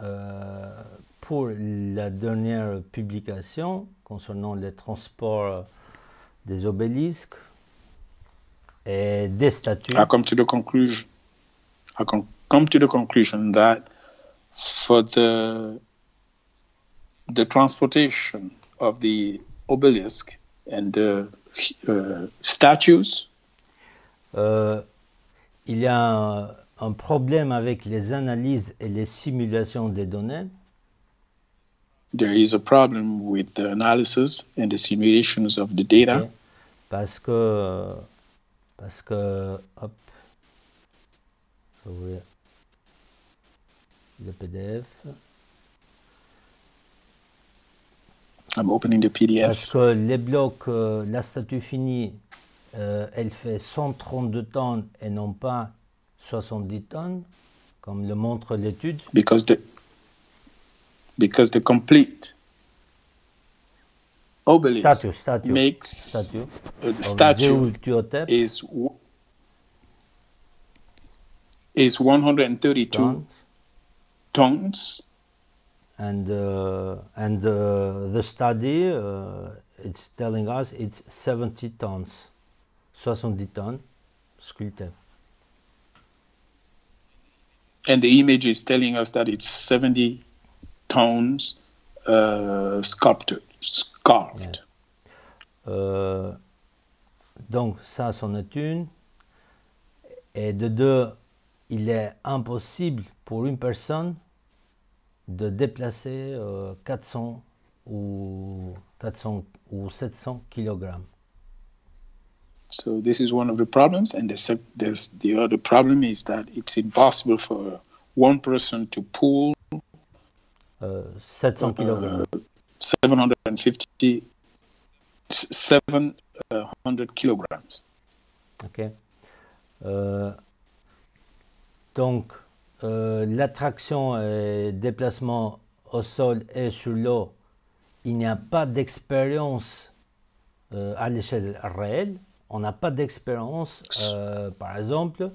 euh, pour la dernière publication concernant les transports des obélisques et des statues. I come to the conclusion. I come, come to the conclusion that for the the transportation of the obelisk and the uh, statues. Euh, il y a un, un problème avec les analyses et les simulations des données. There is a problem with the analysis and the simulations of the data. Okay. Parce que, parce que, hop, je vais ouvrir le P D F. I'm opening the P D F. Parce que les blocs, euh, la statue finie, euh, elle fait cent trente-deux tonnes et non pas soixante-dix tonnes, comme le montre l'étude. Because the, because the complete obelisk statue, statue, makes statue. Uh, the statue is, is one hundred thirty-two tonnes. And uh, and uh, the study uh, it's telling us it's seventy tons, soixante-dix tonnes sculpted. And the image is telling us that it's seventy tons uh, sculpted, sculpted. Yeah. Euh, donc ça, c'en est une. Et de deux, il est impossible pour une personne de déplacer euh, quatre cents ou sept cents kilogrammes. So this is one of the problems, and the, this, the other problem is that it's impossible for one person to pull uh, seven hundred kilograms. Uh, seven hundred kilograms. Ok. Euh, donc, Euh, l'attraction et déplacement au sol et sur l'eau, il n'y a pas d'expérience euh, à l'échelle réelle. On n'a pas d'expérience, euh, par exemple,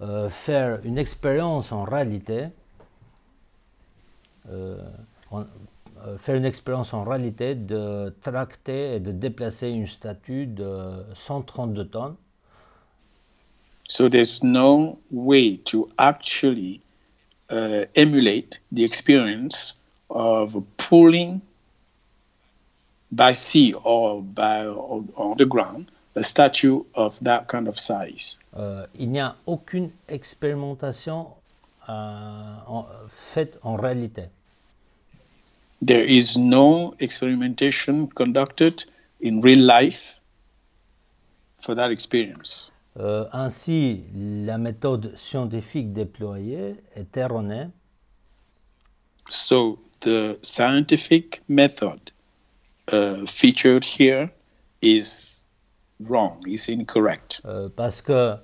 euh, faire une expérience en réalité, euh, on, euh, faire une expérience en réalité de tracter et de déplacer une statue de cent trente-deux tonnes. So there's no way to actually uh, emulate the experience of pulling by sea or by or on the ground a statue of that kind of size. Euh, il n'y a aucune expérimentation euh, en, faite en réalité. There is no experimentation conducted in real life for that experience. Euh, ainsi, la méthode scientifique déployée est erronée. So the scientific method uh, featured here is wrong, is incorrect. Euh, parce que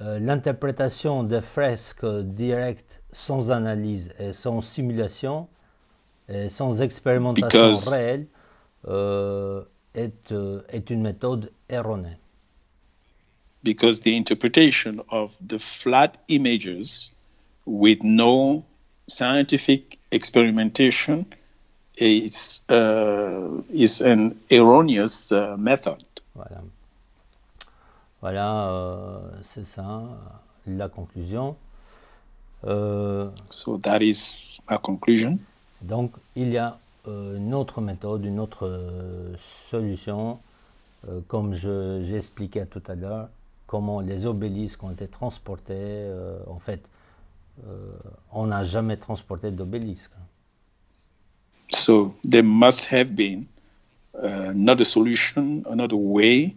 euh, l'interprétation des fresques directes sans analyse et sans simulation et sans expérimentation Because réelle euh, est, euh, est une méthode erronée. Because the interpretation of the flat images with no scientific experimentation is, uh, is an erroneous uh, method. Voilà, voilà euh, c'est ça, la conclusion. Euh, so that is my conclusion. Donc, il y a euh, une autre méthode, une autre euh, solution, euh, comme j'expliquais tout à l'heure, comment les obélisques ont été transportés. Euh, en fait, euh, on n'a jamais transporté d'obélisques. So, there must have been another solution, another way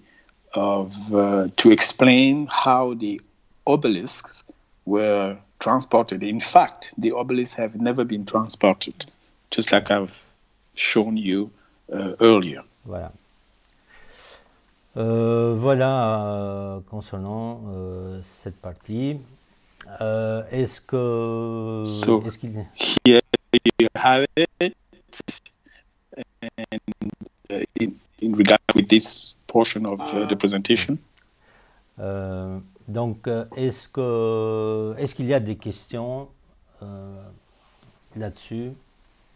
of, uh, to explain how the obelisks were transported. In fact, the obelisks have never been transported. Just like I've shown you uh, earlier. Voilà. Euh, voilà euh, concernant euh, cette partie. Euh, est-ce que so, est-ce qu'il... here you have it, and uh, in, in regard with this portion of uh, the presentation. Euh, donc, est-ce que est-ce qu'il y a des questions euh, là-dessus?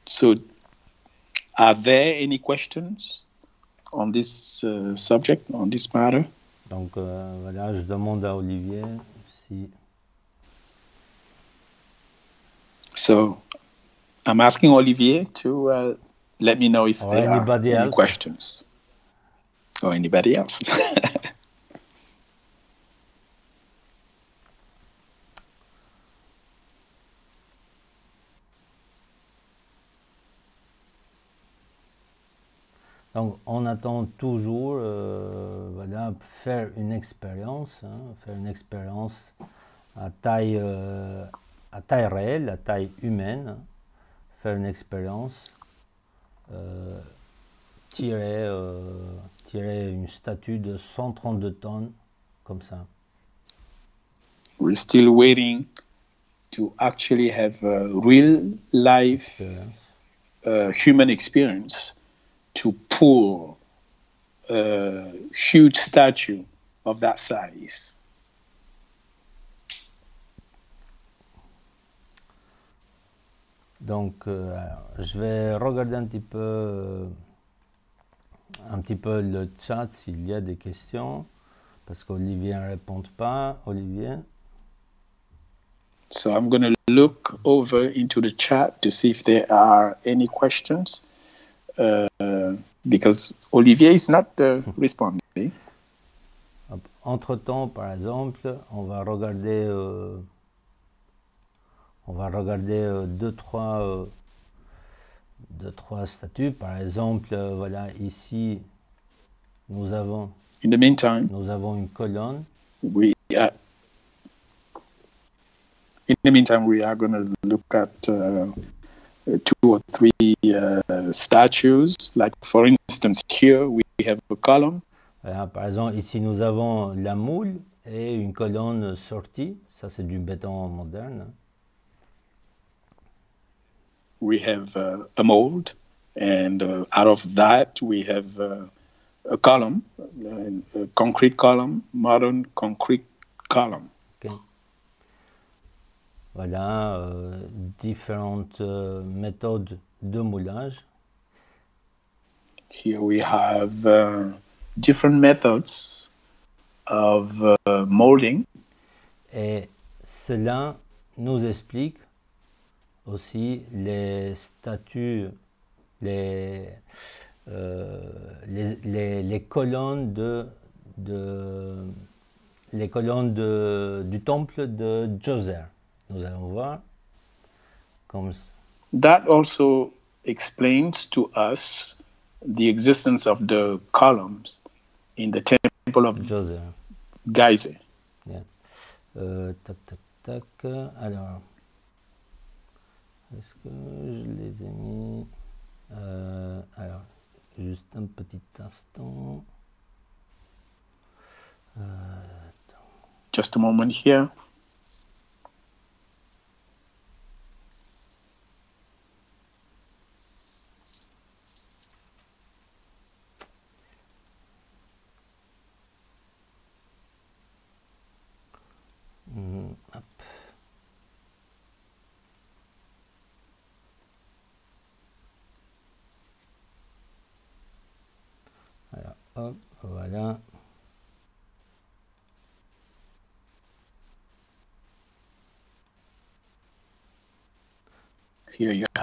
So, are there any questions on this uh, subject, on this matter? Donc, euh, voilà, je demande à Olivier si... So, I'm asking Olivier to uh, let me know if or there are any else? questions. Or anybody else. Donc, on attend toujours, euh, voilà, faire une expérience, hein, faire une expérience à taille, euh, à taille réelle, à taille humaine, faire une expérience, euh, tirer, euh, tirer une statue de cent trente-deux tonnes, comme ça. We're still waiting to actually have a real life uh, human experience. To pull a huge statue of that size. Donc, euh, je vais regarder un petit peu, un petit peu le chat s'il y a des questions, parce qu'Olivier ne répond pas. Olivier. So I'm going to look over into the chat to see if there are any questions. Uh, because Olivier is not uh, responding. Entre-temps, par exemple, on va regarder, euh, on va regarder euh, deux, trois, euh, deux, trois statues. Par exemple, euh, voilà, ici, nous avons. In the meantime, nous avons une colonne. We are, in the meantime, we are going to look at. Uh, two or three uh, statues, like for instance here we have a column. Voilà, par exemple ici nous avons la moule et une colonne sortie, ça c'est du béton moderne. We have uh, a mold and uh, out of that we have uh, a column, a concrete column, modern concrete column. Okay. Voilà, euh, différentes euh, méthodes de moulage. Here we have uh, different methods of uh, molding Et cela nous explique aussi les statues, les, euh, les, les, les colonnes, de, de, les colonnes de, du temple de Djoser. Nous allons voir. Comme... That also explains to us the existence of the columns in the temple of Djoser. Gizeh. Yeah. Euh, tac, tac, tac. Alors, est-ce que je les ai mis? euh, Alors, juste un petit instant. Euh, Just a moment here. Hop, voilà.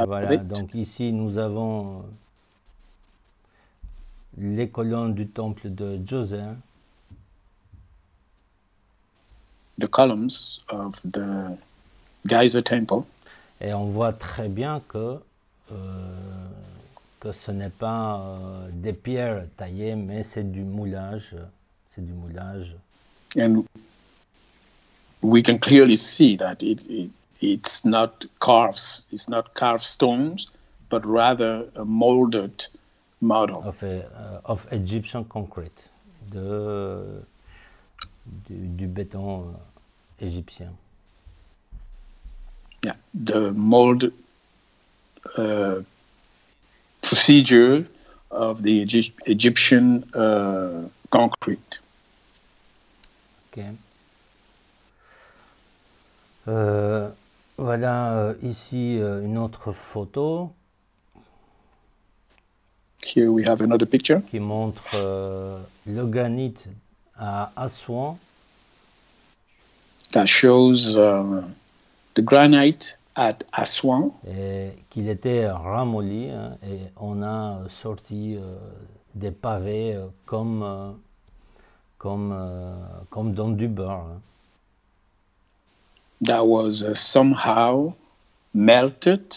Voilà, donc ici nous avons les colonnes du temple de Djoser. The columns of the Geyser Temple. Et on voit très bien que euh, que ce n'est pas euh, des pierres taillées, mais c'est du moulage, c'est du moulage. And we can clearly see that it, it it's not carved, it's not carved stones, but rather a molded model of a, uh, of Egyptian concrete, de du, du béton égyptien. Yeah, the mold. Uh, procedure of the Egypt, Egyptian uh, concrete. Ok. Euh, voilà ici une autre photo. Here we have another picture. Qui montre euh, le granit à Aswan. That shows uh, the granite at Aswan. Et qu'il était ramolli, hein, et on a sorti euh, des pavés euh, comme, euh, comme, euh, comme dans du beurre. Hein. That was uh, somehow melted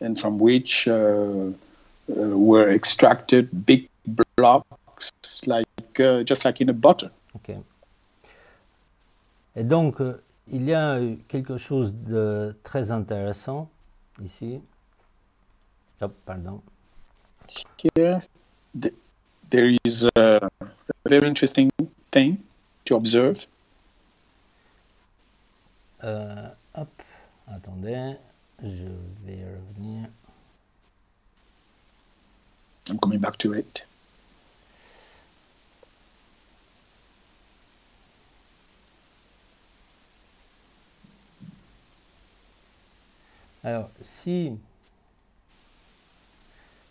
and from which uh, uh, were extracted big blocks like, uh, just like in a butter. Okay. Et donc, euh, il y a quelque chose de très intéressant ici. Oh, pardon. Here, there is a very interesting thing to observe. Euh, hop, attendez, je vais revenir. I'm coming back to it. Alors, si,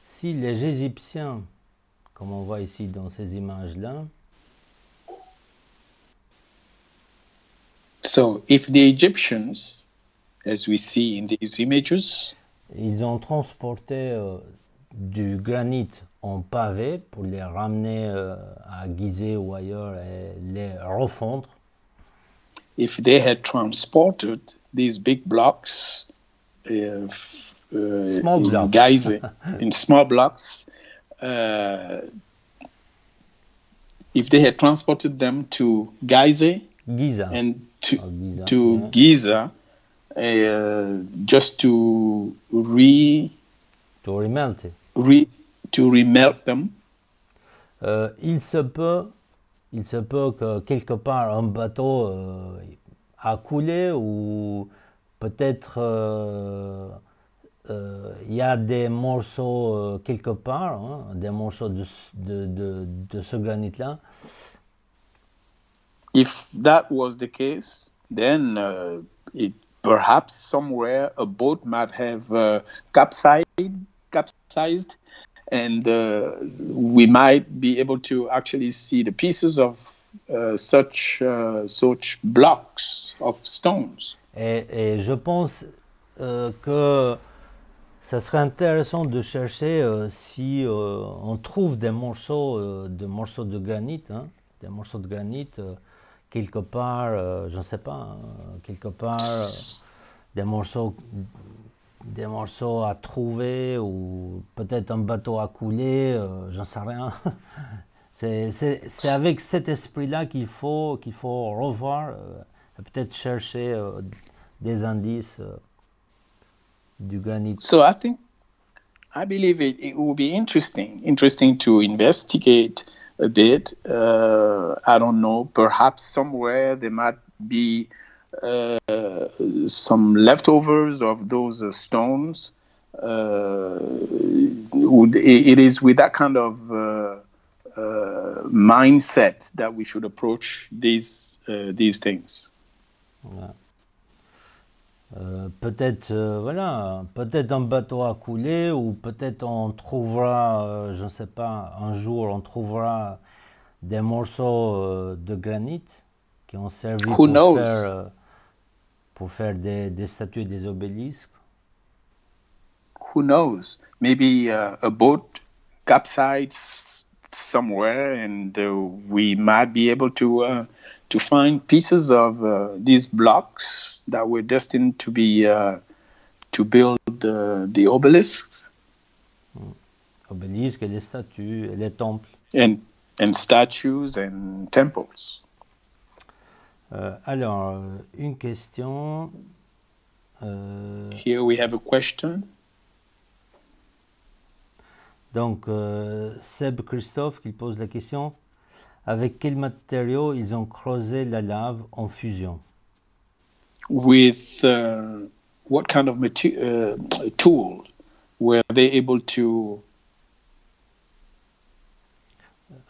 si les Égyptiens, comme on voit ici dans ces images-là, so if the Egyptians, as we see in these images, ils ont transporté euh, du granit en pavé pour les ramener euh, à Gizeh ou ailleurs et les refondre. If they had transported these big blocks. Uh, uh, small blocks. In Gizeh, in small blocks, uh, if they had transported them to Gizeh, Giza, and to oh, Giza, to yeah. Giza, uh, just to re to remelt it, re, to remelt them. Uh, il se peut, il se peut que quelque part un bateau euh, a coulé ou peut-être euh, euh, y a des morceaux euh, quelque part, hein, des morceaux de, de, de, de ce granit-là. If that was the case, then uh, it, perhaps somewhere a boat might have uh, capsized, capsized, and uh, we might be able to actually see the pieces of uh, such uh, such blocks of stones. Et, et je pense euh, que ça serait intéressant de chercher euh, si euh, on trouve des morceaux, euh, des morceaux de granit, hein, des morceaux de granit euh, quelque part, euh, je ne sais pas, euh, quelque part euh, des morceaux, des morceaux à trouver ou peut-être un bateau à couler, euh, j'en sais rien. C'est avec cet esprit-là qu'il faut, qu'il faut revoir, euh, peut-être chercher euh, des indices euh, du granit. So I think, I believe it, it will be interesting, interesting to investigate a bit. Uh, I don't know, perhaps somewhere there might be uh, some leftovers of those uh, stones. Uh, it is with that kind of uh, Uh, mindset that we should approach these uh, these things. Voilà. Euh, peut-être euh, voilà, peut-être un bateau à couler ou peut-être on trouvera, euh, je ne sais pas, un jour on trouvera des morceaux euh, de granit qui ont servi Who pour knows? faire euh, pour faire des, des statues, des obélisques. Who knows? Maybe uh, a boat capsized somewhere, and uh, we might be able to uh, to find pieces of uh, these blocks that were destined to be uh, to build uh, the obelisks. Obelisques, les statues, les temples. And and statues and temples. Euh, alors, une question. Euh... Here we have a question. Donc, euh, Seb Christophe qui pose la question, avec quels matériaux ils ont creusé la lave en fusion? With uh, what kind of uh, tool were they able to...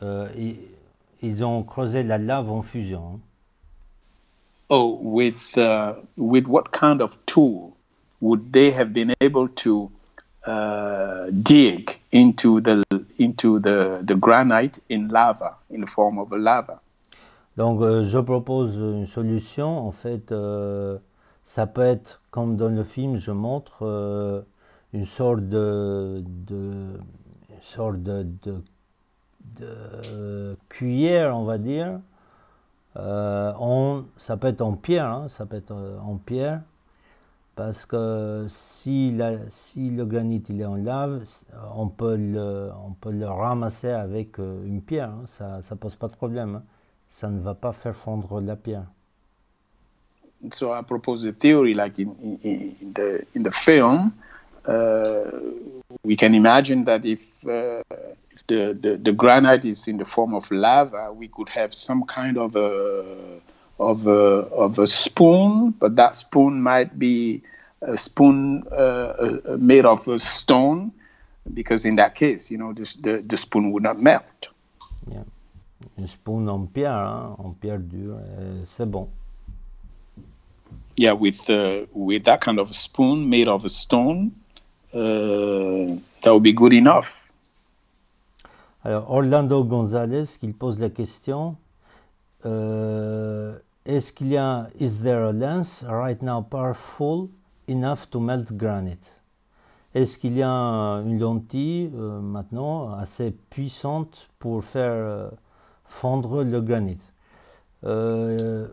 Euh, ils, ils ont creusé la lave en fusion. Oh, with, uh, with what kind of tool would they have been able to... Uh, dig into the into the the granite in lava, in the form of a lava. Donc euh, je propose une solution. En fait, euh, ça peut être comme dans le film, je montre euh, une sorte de, de une sorte de, de, de euh, cuillère, on va dire. Euh, en, ça peut être en pierre, hein, ça peut être en pierre. Parce que si, la, si le granit il est en lave, on peut le, on peut le ramasser avec une pierre, hein. Ça ne pose pas de problème, hein. Ça ne va pas faire fondre la pierre. So I propose a theory like in, in, in, the, in the film. Uh, we can imagine that if, uh, if the, the, the granite is in the form of lava, we could have some kind of a... Of a, of a spoon, but that spoon might be a spoon uh, made of a stone, because in that case, you know, this, the, the spoon would not melt. Yeah. Une spoon en pierre, hein, en pierre dure, c'est bon. Yeah, with uh, with that kind of a spoon made of a stone, uh, that would be good enough. Alors Orlando Gonzalez, qui pose la question. Uh, Est-ce qu'il y a, is there a lens right now powerful enough to melt granite? Est-ce qu'il y a une lentille euh, maintenant assez puissante pour faire euh, fondre le granit? Euh,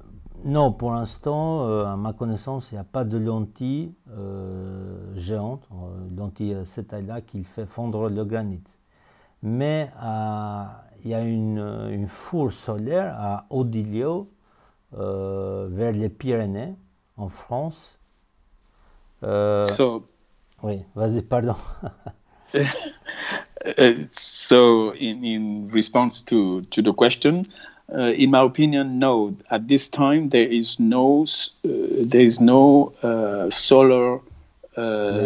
non, pour l'instant, euh, à ma connaissance, il n'y a pas de lentille euh, géante, euh, lentille à cette taille-là qui fait fondre le granit. Mais à il y a une, une four solaire à Odeillo, euh, vers les Pyrénées, en France. Euh, so, oui, vas-y, pardon. uh, so, in, in response to, to the question, uh, in my opinion, no. At this time, there is no, uh, there is no uh, solar uh,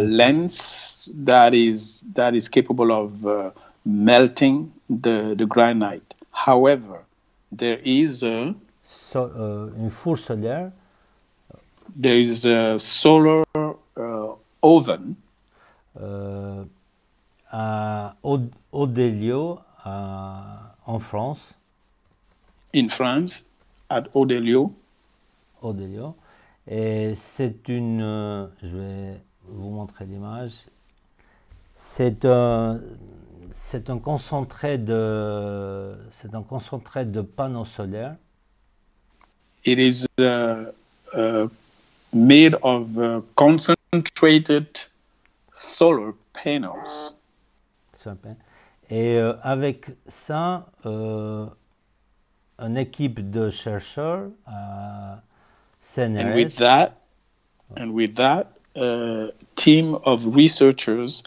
lens that is, that is capable of uh, melting The, the granite. However, there is a so, uh, une four solaire. There is a solar uh, oven uh, à Odeillo, en France. in France, at Odeillo. Odeillo. Et c'est une... Euh, je vais vous montrer l'image. C'est un, c'est un concentré de, c'est un concentré de panneaux solaires. It is uh, uh, made of uh, concentrated solar panels. Et euh, avec ça, euh, une équipe de chercheurs à C N R S. And with that, and with that, uh, team of researchers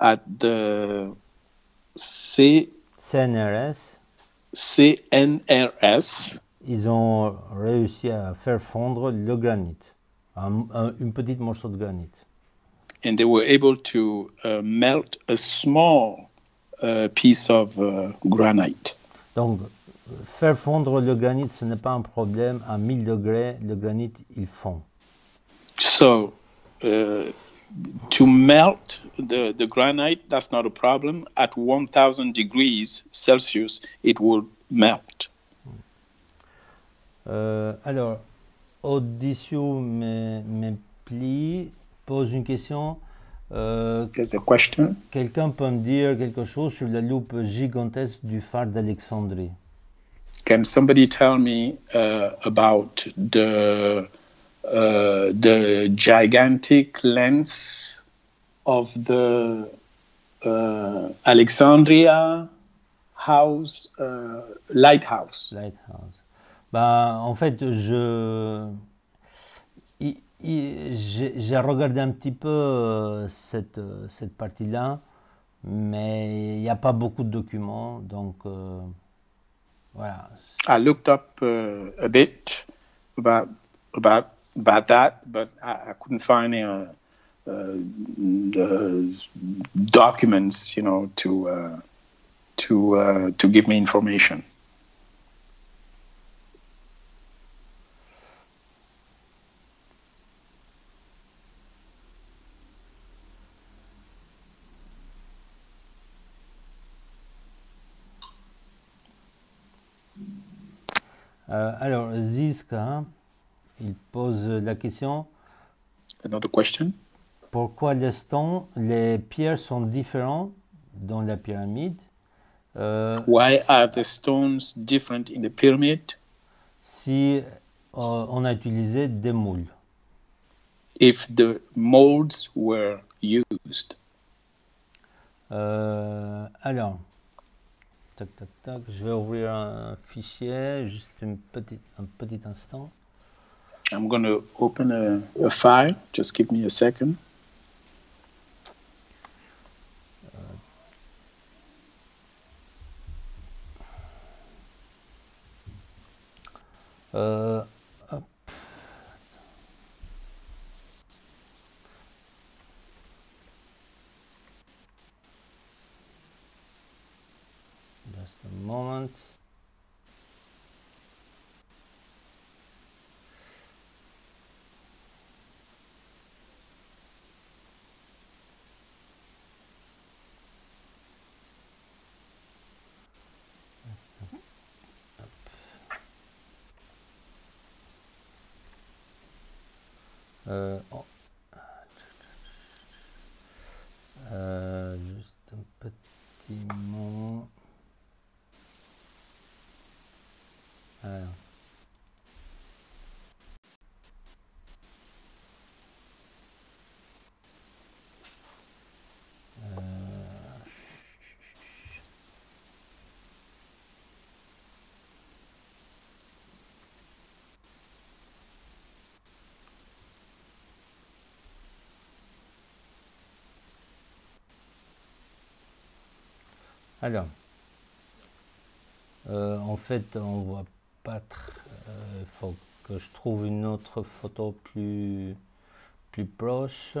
at the C... CNRS. C N R S. Ils ont réussi à faire fondre le granit, un, un, une petite morceau de granit. And they were able to uh, melt a small uh, piece of uh, granite. Donc, faire fondre le granit, ce n'est pas un problème. À mille degrés, le granit, il fond. So, uh, to melt the, the granite, that's not a problem. At one thousand degrees Celsius, it will melt. Euh, alors, Odissou me, me plie, pose une question. Euh, question. Quelqu'un peut me dire quelque chose sur la loupe gigantesque du phare d'Alexandrie? Can somebody tell me uh, about the, uh, the gigantic lens of the uh, Alexandria house, uh, lighthouse? Lighthouse. Bah, en fait, je j'ai regardé un petit peu cette, cette partie-là, mais il n'y a pas beaucoup de documents, donc euh, voilà. I looked up uh, a bit about about about that, but I, I couldn't find any uh, uh, documents, you know, to uh, to uh, to give me information. Euh, alors, Zizka, hein, il pose la question. Another question. Pourquoi laisse-t-on les pierres sont différentes dans la pyramide? Euh, Why are the stones different in the pyramid? Si euh, on a utilisé des moules. If the molds were used. Euh, alors. Tac, tac, tac. Je vais ouvrir un fichier, juste une petite, un petit instant. I'm going to open a, a file. Just give me a second. Euh, hop. Moment. Euh, oh. euh, juste un petit moment. Alors. Euh. Alors. Euh, en fait, on voit pas. Il euh, faut que je trouve une autre photo plus plus proche.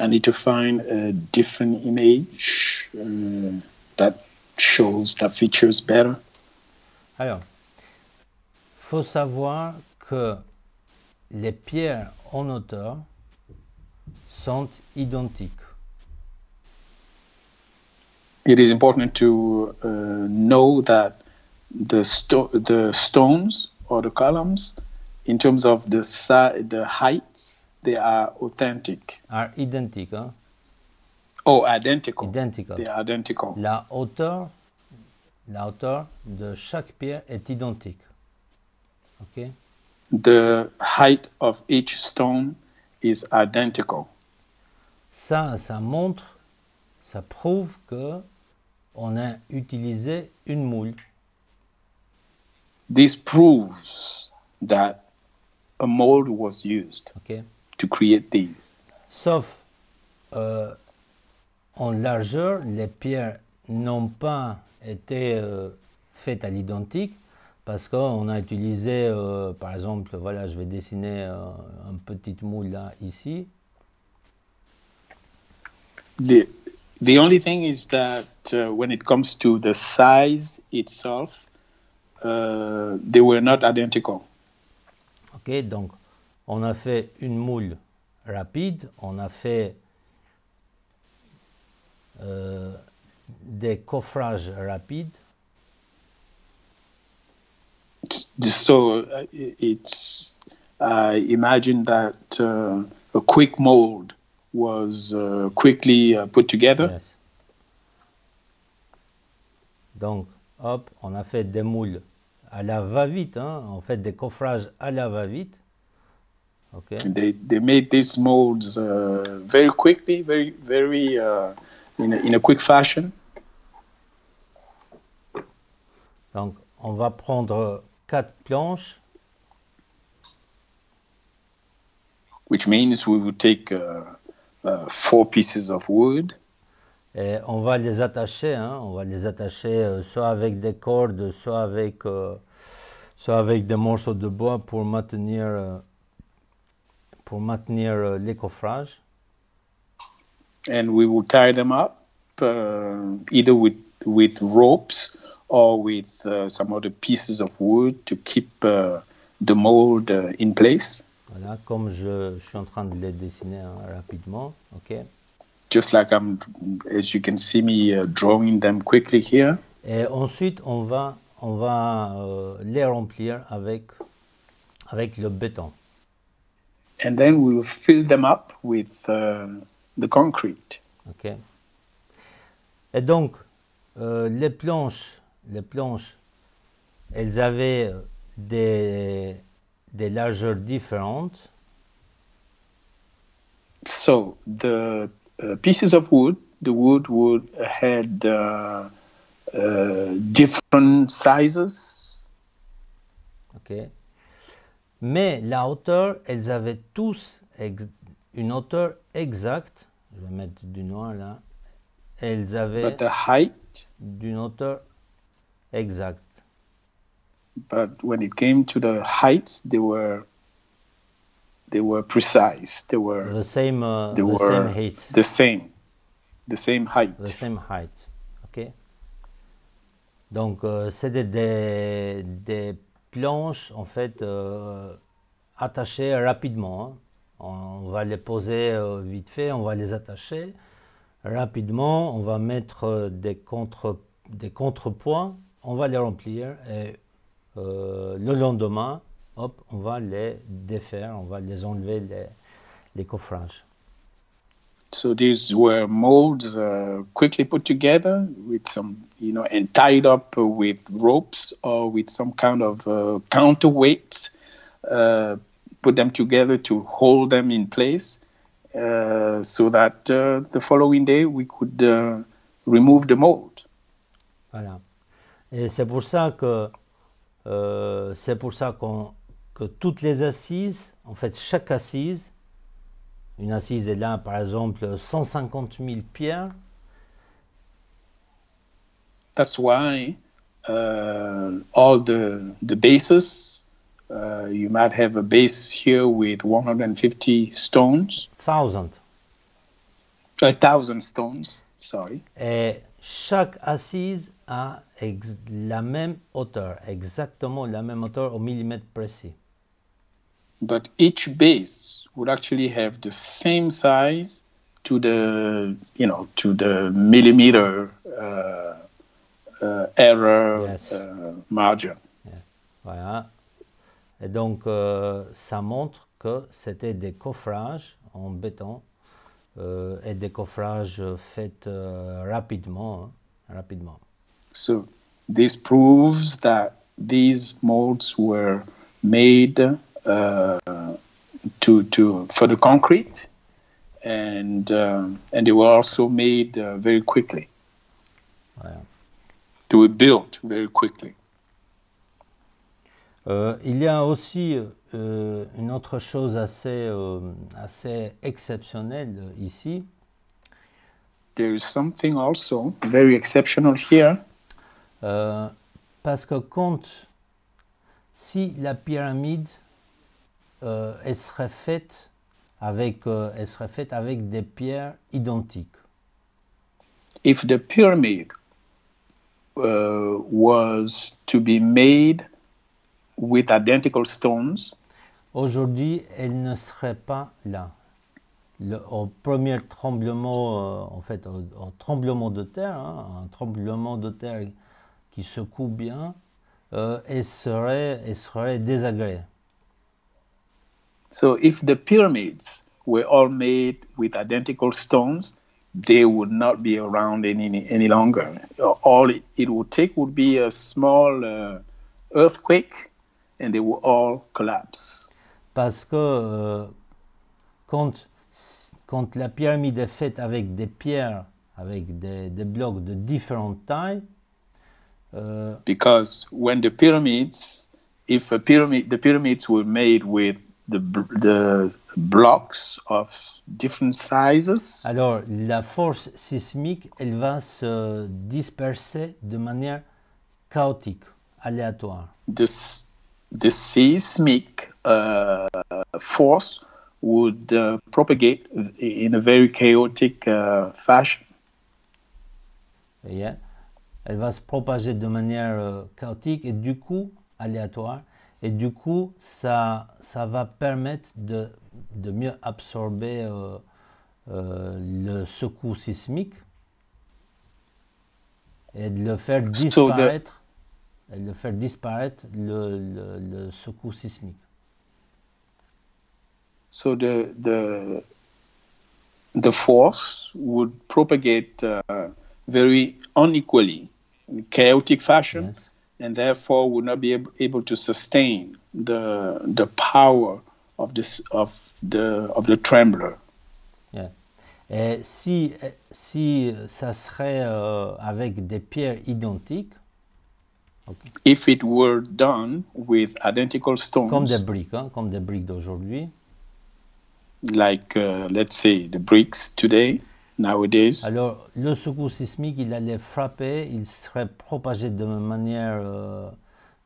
I need to find a different image uh, that shows, that features better. Alors, faut savoir que les pierres en hauteur sont identiques. It is important to uh, know that the, sto the stones or the columns, in terms of the, the heights, they are authentic. Are identical. Hein? Oh, identical. Identical. They are identical. La hauteur, la hauteur de chaque pierre est identique. OK? The height of each stone is identical. Ça, ça montre, ça prouve que on a utilisé une moule. This proves that a mold was used okay. to create these. Sauf euh, en largeur, les pierres n'ont pas été euh, faites à l'identique parce qu'on a utilisé, euh, par exemple, voilà, je vais dessiner euh, un petit moule là, ici. The, the only thing is that uh, when it comes to the size itself, uh, they were not identical. Ok, donc on a fait une moule rapide, on a fait euh, des coffrages rapides. So uh, it's, I uh, imagine that uh, a quick mold was uh, quickly uh, put together. Yes. Donc, hop, on a fait des moules à la va-vite, hein? On fait des coffrages à la va-vite. Okay. They, they made these molds uh, very quickly, very, very uh, in, a, in a quick fashion. Donc, on va prendre quatre planches. Which means we will take Uh, Uh, four pieces of wood. Et on va les attacher, hein, on va les attacher euh, soit avec des cordes, soit avec, euh, soit avec des morceaux de bois pour maintenir, euh, pour maintenir euh, les coffrages. And we will tie them up, uh, either with with ropes or with uh, some other pieces of wood to keep uh, the mold uh, in place. Voilà, comme je, je suis en train de les dessiner hein, rapidement, ok. Just like I'm, as you can see me uh, drawing them quickly here. Et ensuite, on va, on va euh, les remplir avec, avec le béton. And then we will fill them up with uh, the concrete. Ok. Et donc, euh, les planches, les planches, elles avaient des des largeurs différentes. So the uh, pieces of wood, the wood would had uh, uh, different sizes. Ok. Mais la hauteur, elles avaient tous une hauteur exacte. Je vais mettre du noir là. Elles avaient. But the height. D'une hauteur exacte. But when it came to the heights, they were they were precise. They were the same. Uh, they the were same height. The same, the same height. The same height. Okay. Donc euh, c'était des, des planches en fait euh, attachées rapidement. Hein. On va les poser euh, vite fait. On va les attacher rapidement. On va mettre des contre des contrepoids. On va les remplir et Euh, le lendemain, hop, on va les défaire, on va les enlever les, les coffrages. So these were molds uh, quickly put together with some, you know, and tied up with ropes or with some kind of uh, counterweights. Uh, put them together to hold them in place, uh, so that uh, the following day we could uh, remove the mold. Voilà. Et c'est pour ça que Euh, c'est pour ça qu'on, que toutes les assises, en fait chaque assise, une assise est là par exemple cent cinquante mille pierres. That's why uh, all the, the bases, uh, you might have a base here with one hundred fifty stones. Thousand. A thousand stones, sorry. Et chaque assise a la même hauteur, exactement la même hauteur au millimètre précis. But each base would actually have the same size to the, you know, to the millimeter uh, uh, error yes. uh, margin. Yeah. Voilà. Et donc, euh, ça montre que c'était des coffrages en béton euh, et des coffrages faits euh, rapidement, hein, rapidement. So, this proves that these molds were made uh, to to for the concrete, and uh, and they were also made uh, very quickly. Voilà. They were built very quickly. Euh, il y a aussi euh, une autre chose assez, euh, assez exceptionnelle ici. There is something also very exceptional here. Euh, parce que quand, si la pyramide euh, elle serait faite avec, euh, elle serait faite avec des pierres identiques. If the pyramid uh, was to be made with identical stones. Aujourd'hui, elle ne serait pas là. Le, au premier tremblement, euh, en fait, au, au tremblement de terre, hein, un tremblement de terre qui secoue bien, euh, elle serait, elle serait désagrée. So, if the pyramids were all made with identical stones, they would not be around any any longer. All it, it would take would be a small uh, earthquake. And they will all collapse. Parce que euh, quand, quand la pyramide est faite avec des pierres, avec des, des blocs de différentes tailles, euh, because when the pyramids, if a pyramid, the pyramids were made with the, the blocks of different sizes. Alors la force sismique, elle va se disperser de manière chaotique, aléatoire. This, The seismic uh, force would uh, propagate in a very chaotic uh, fashion. Yeah. Elle va se propager de manière euh, chaotique et du coup aléatoire, et du coup ça, ça va permettre de, de mieux absorber euh, euh, le secours sismique et de le faire disparaître. So et de faire disparaître le, le, le secours sismique. So the the the force would propagate uh, very unequally, in chaotic fashion, yes. And therefore would not be able, able to sustain the the power of this of the of the trembler. Yeah. Et si si ça serait euh, avec des pierres identiques. Okay. If it were done with identical stones, comme des briques, hein, comme des briques d'aujourd'hui, like uh, let's say the bricks today, nowadays. Alors le secours sismique, il allait frapper, il serait propagé de manière, euh,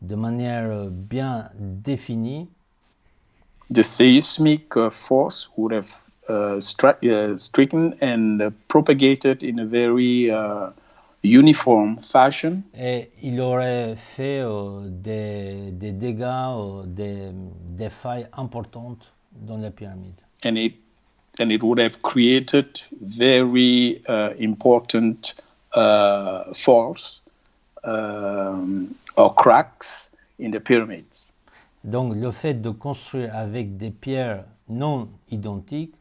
de manière euh, bien définie. The seismic uh, force would have uh, uh, stricken and uh, propagated in a very uh, uniform fashion. Et il aurait fait euh, des, des dégâts, euh, des, des failles importantes dans la pyramide. And it, and it would have created very uh, important uh, faults um, or cracks in the pyramids. Donc le fait de construire avec des pierres non identiques,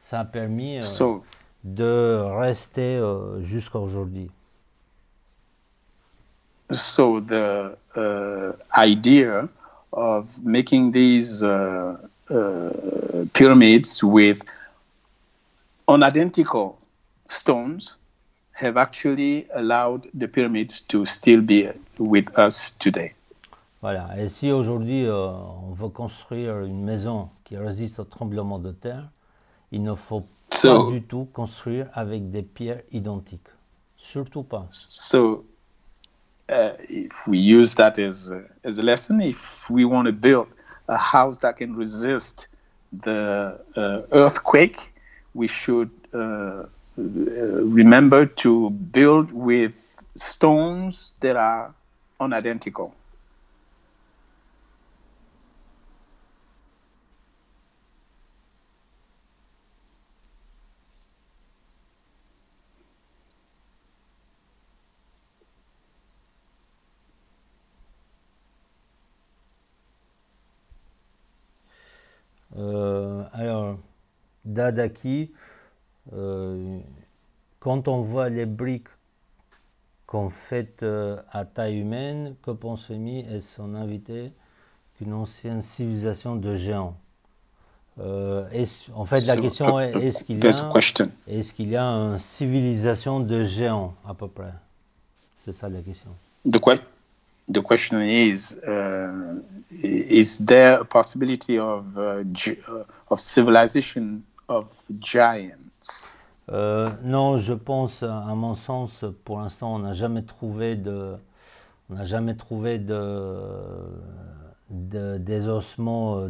ça a permis euh, so, de rester euh, jusqu'à aujourd'hui. So the uh, idea of making these uh, uh, pyramids with unidentical stones have actually allowed the pyramids to still be with us today. Voilà. Et si aujourd'hui euh, on veut construire une maison qui résiste au tremblement de terre, il ne faut so, pas du tout construire avec des pierres identiques. Surtout pas. So, Uh, if we use that as a, as a lesson, if we want to build a house that can resist the uh, earthquake, we should uh, remember to build with stones that are unidentical. Euh, alors, Dadaki, euh, quand on voit les briques qu'on fait euh, à taille humaine, que Ponsfemi et son invité qu'une ancienne civilisation de géants. Euh, est en fait, la so, question uh, est, est-ce qu'il y, est qu y a une civilisation de géants, à peu près? C'est ça la question. De quoi? The question is: uh, Is there a possibility of uh, of civilization of giants? Euh, non, je pense, à mon sens, pour l'instant, on n'a jamais trouvé de, on n'a jamais trouvé de, de des ossements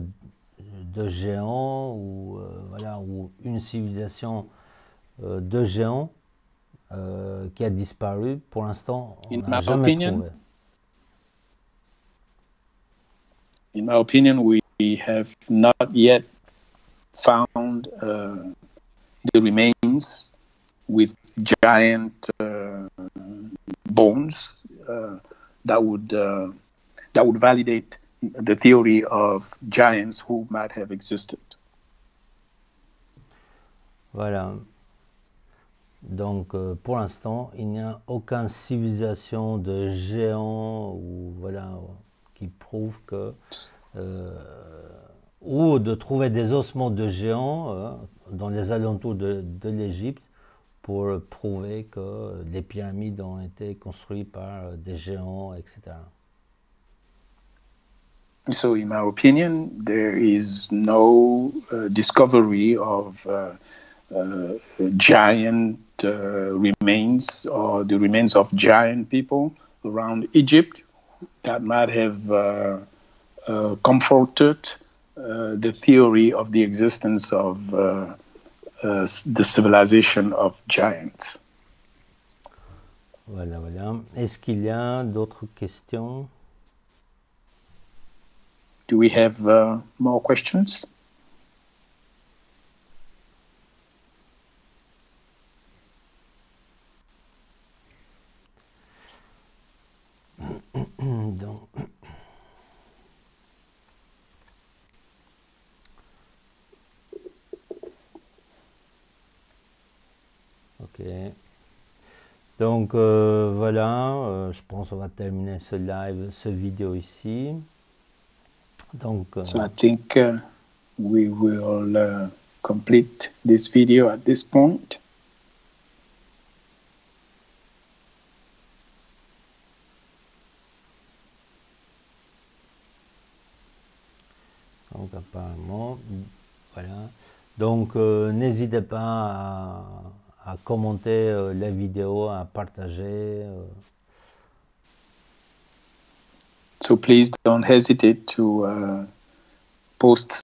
de géants ou euh, voilà, ou une civilisation euh, de géants euh, qui a disparu. Pour l'instant, on n'a jamais opinion, trouvé. In my opinion, we have not yet found uh, the remains with giant uh, bones uh, that would uh, that would validate the theory of giants who might have existed. Voilà. Donc, euh, pour l'instant, il n'y a aucune civilisation de géants ou voilà. Qui prouve que euh, ou de trouver des ossements de géants euh, dans les alentours de, de l'Égypte pour prouver que les pyramides ont été construites par des géants, et cetera. So, in my opinion, there is no uh, discovery of uh, uh, giant uh, remains or the remains of giant people around Egypt. That might have uh, uh, comforted uh, the theory of the existence of uh, uh, the civilization of giants. Voilà, voilà. Est-ce qu'il y a d'autres questions? Do we have uh, more questions? Donc, ok. Donc euh, voilà, euh, je pense qu'on va terminer ce live, ce vidéo ici. Donc. Euh, so I think uh, we will uh, complete this video at this point. Donc apparemment, voilà. Donc euh, n'hésitez pas à, à commenter euh, la vidéo, à partager. Euh. So please don't hesitate to uh, post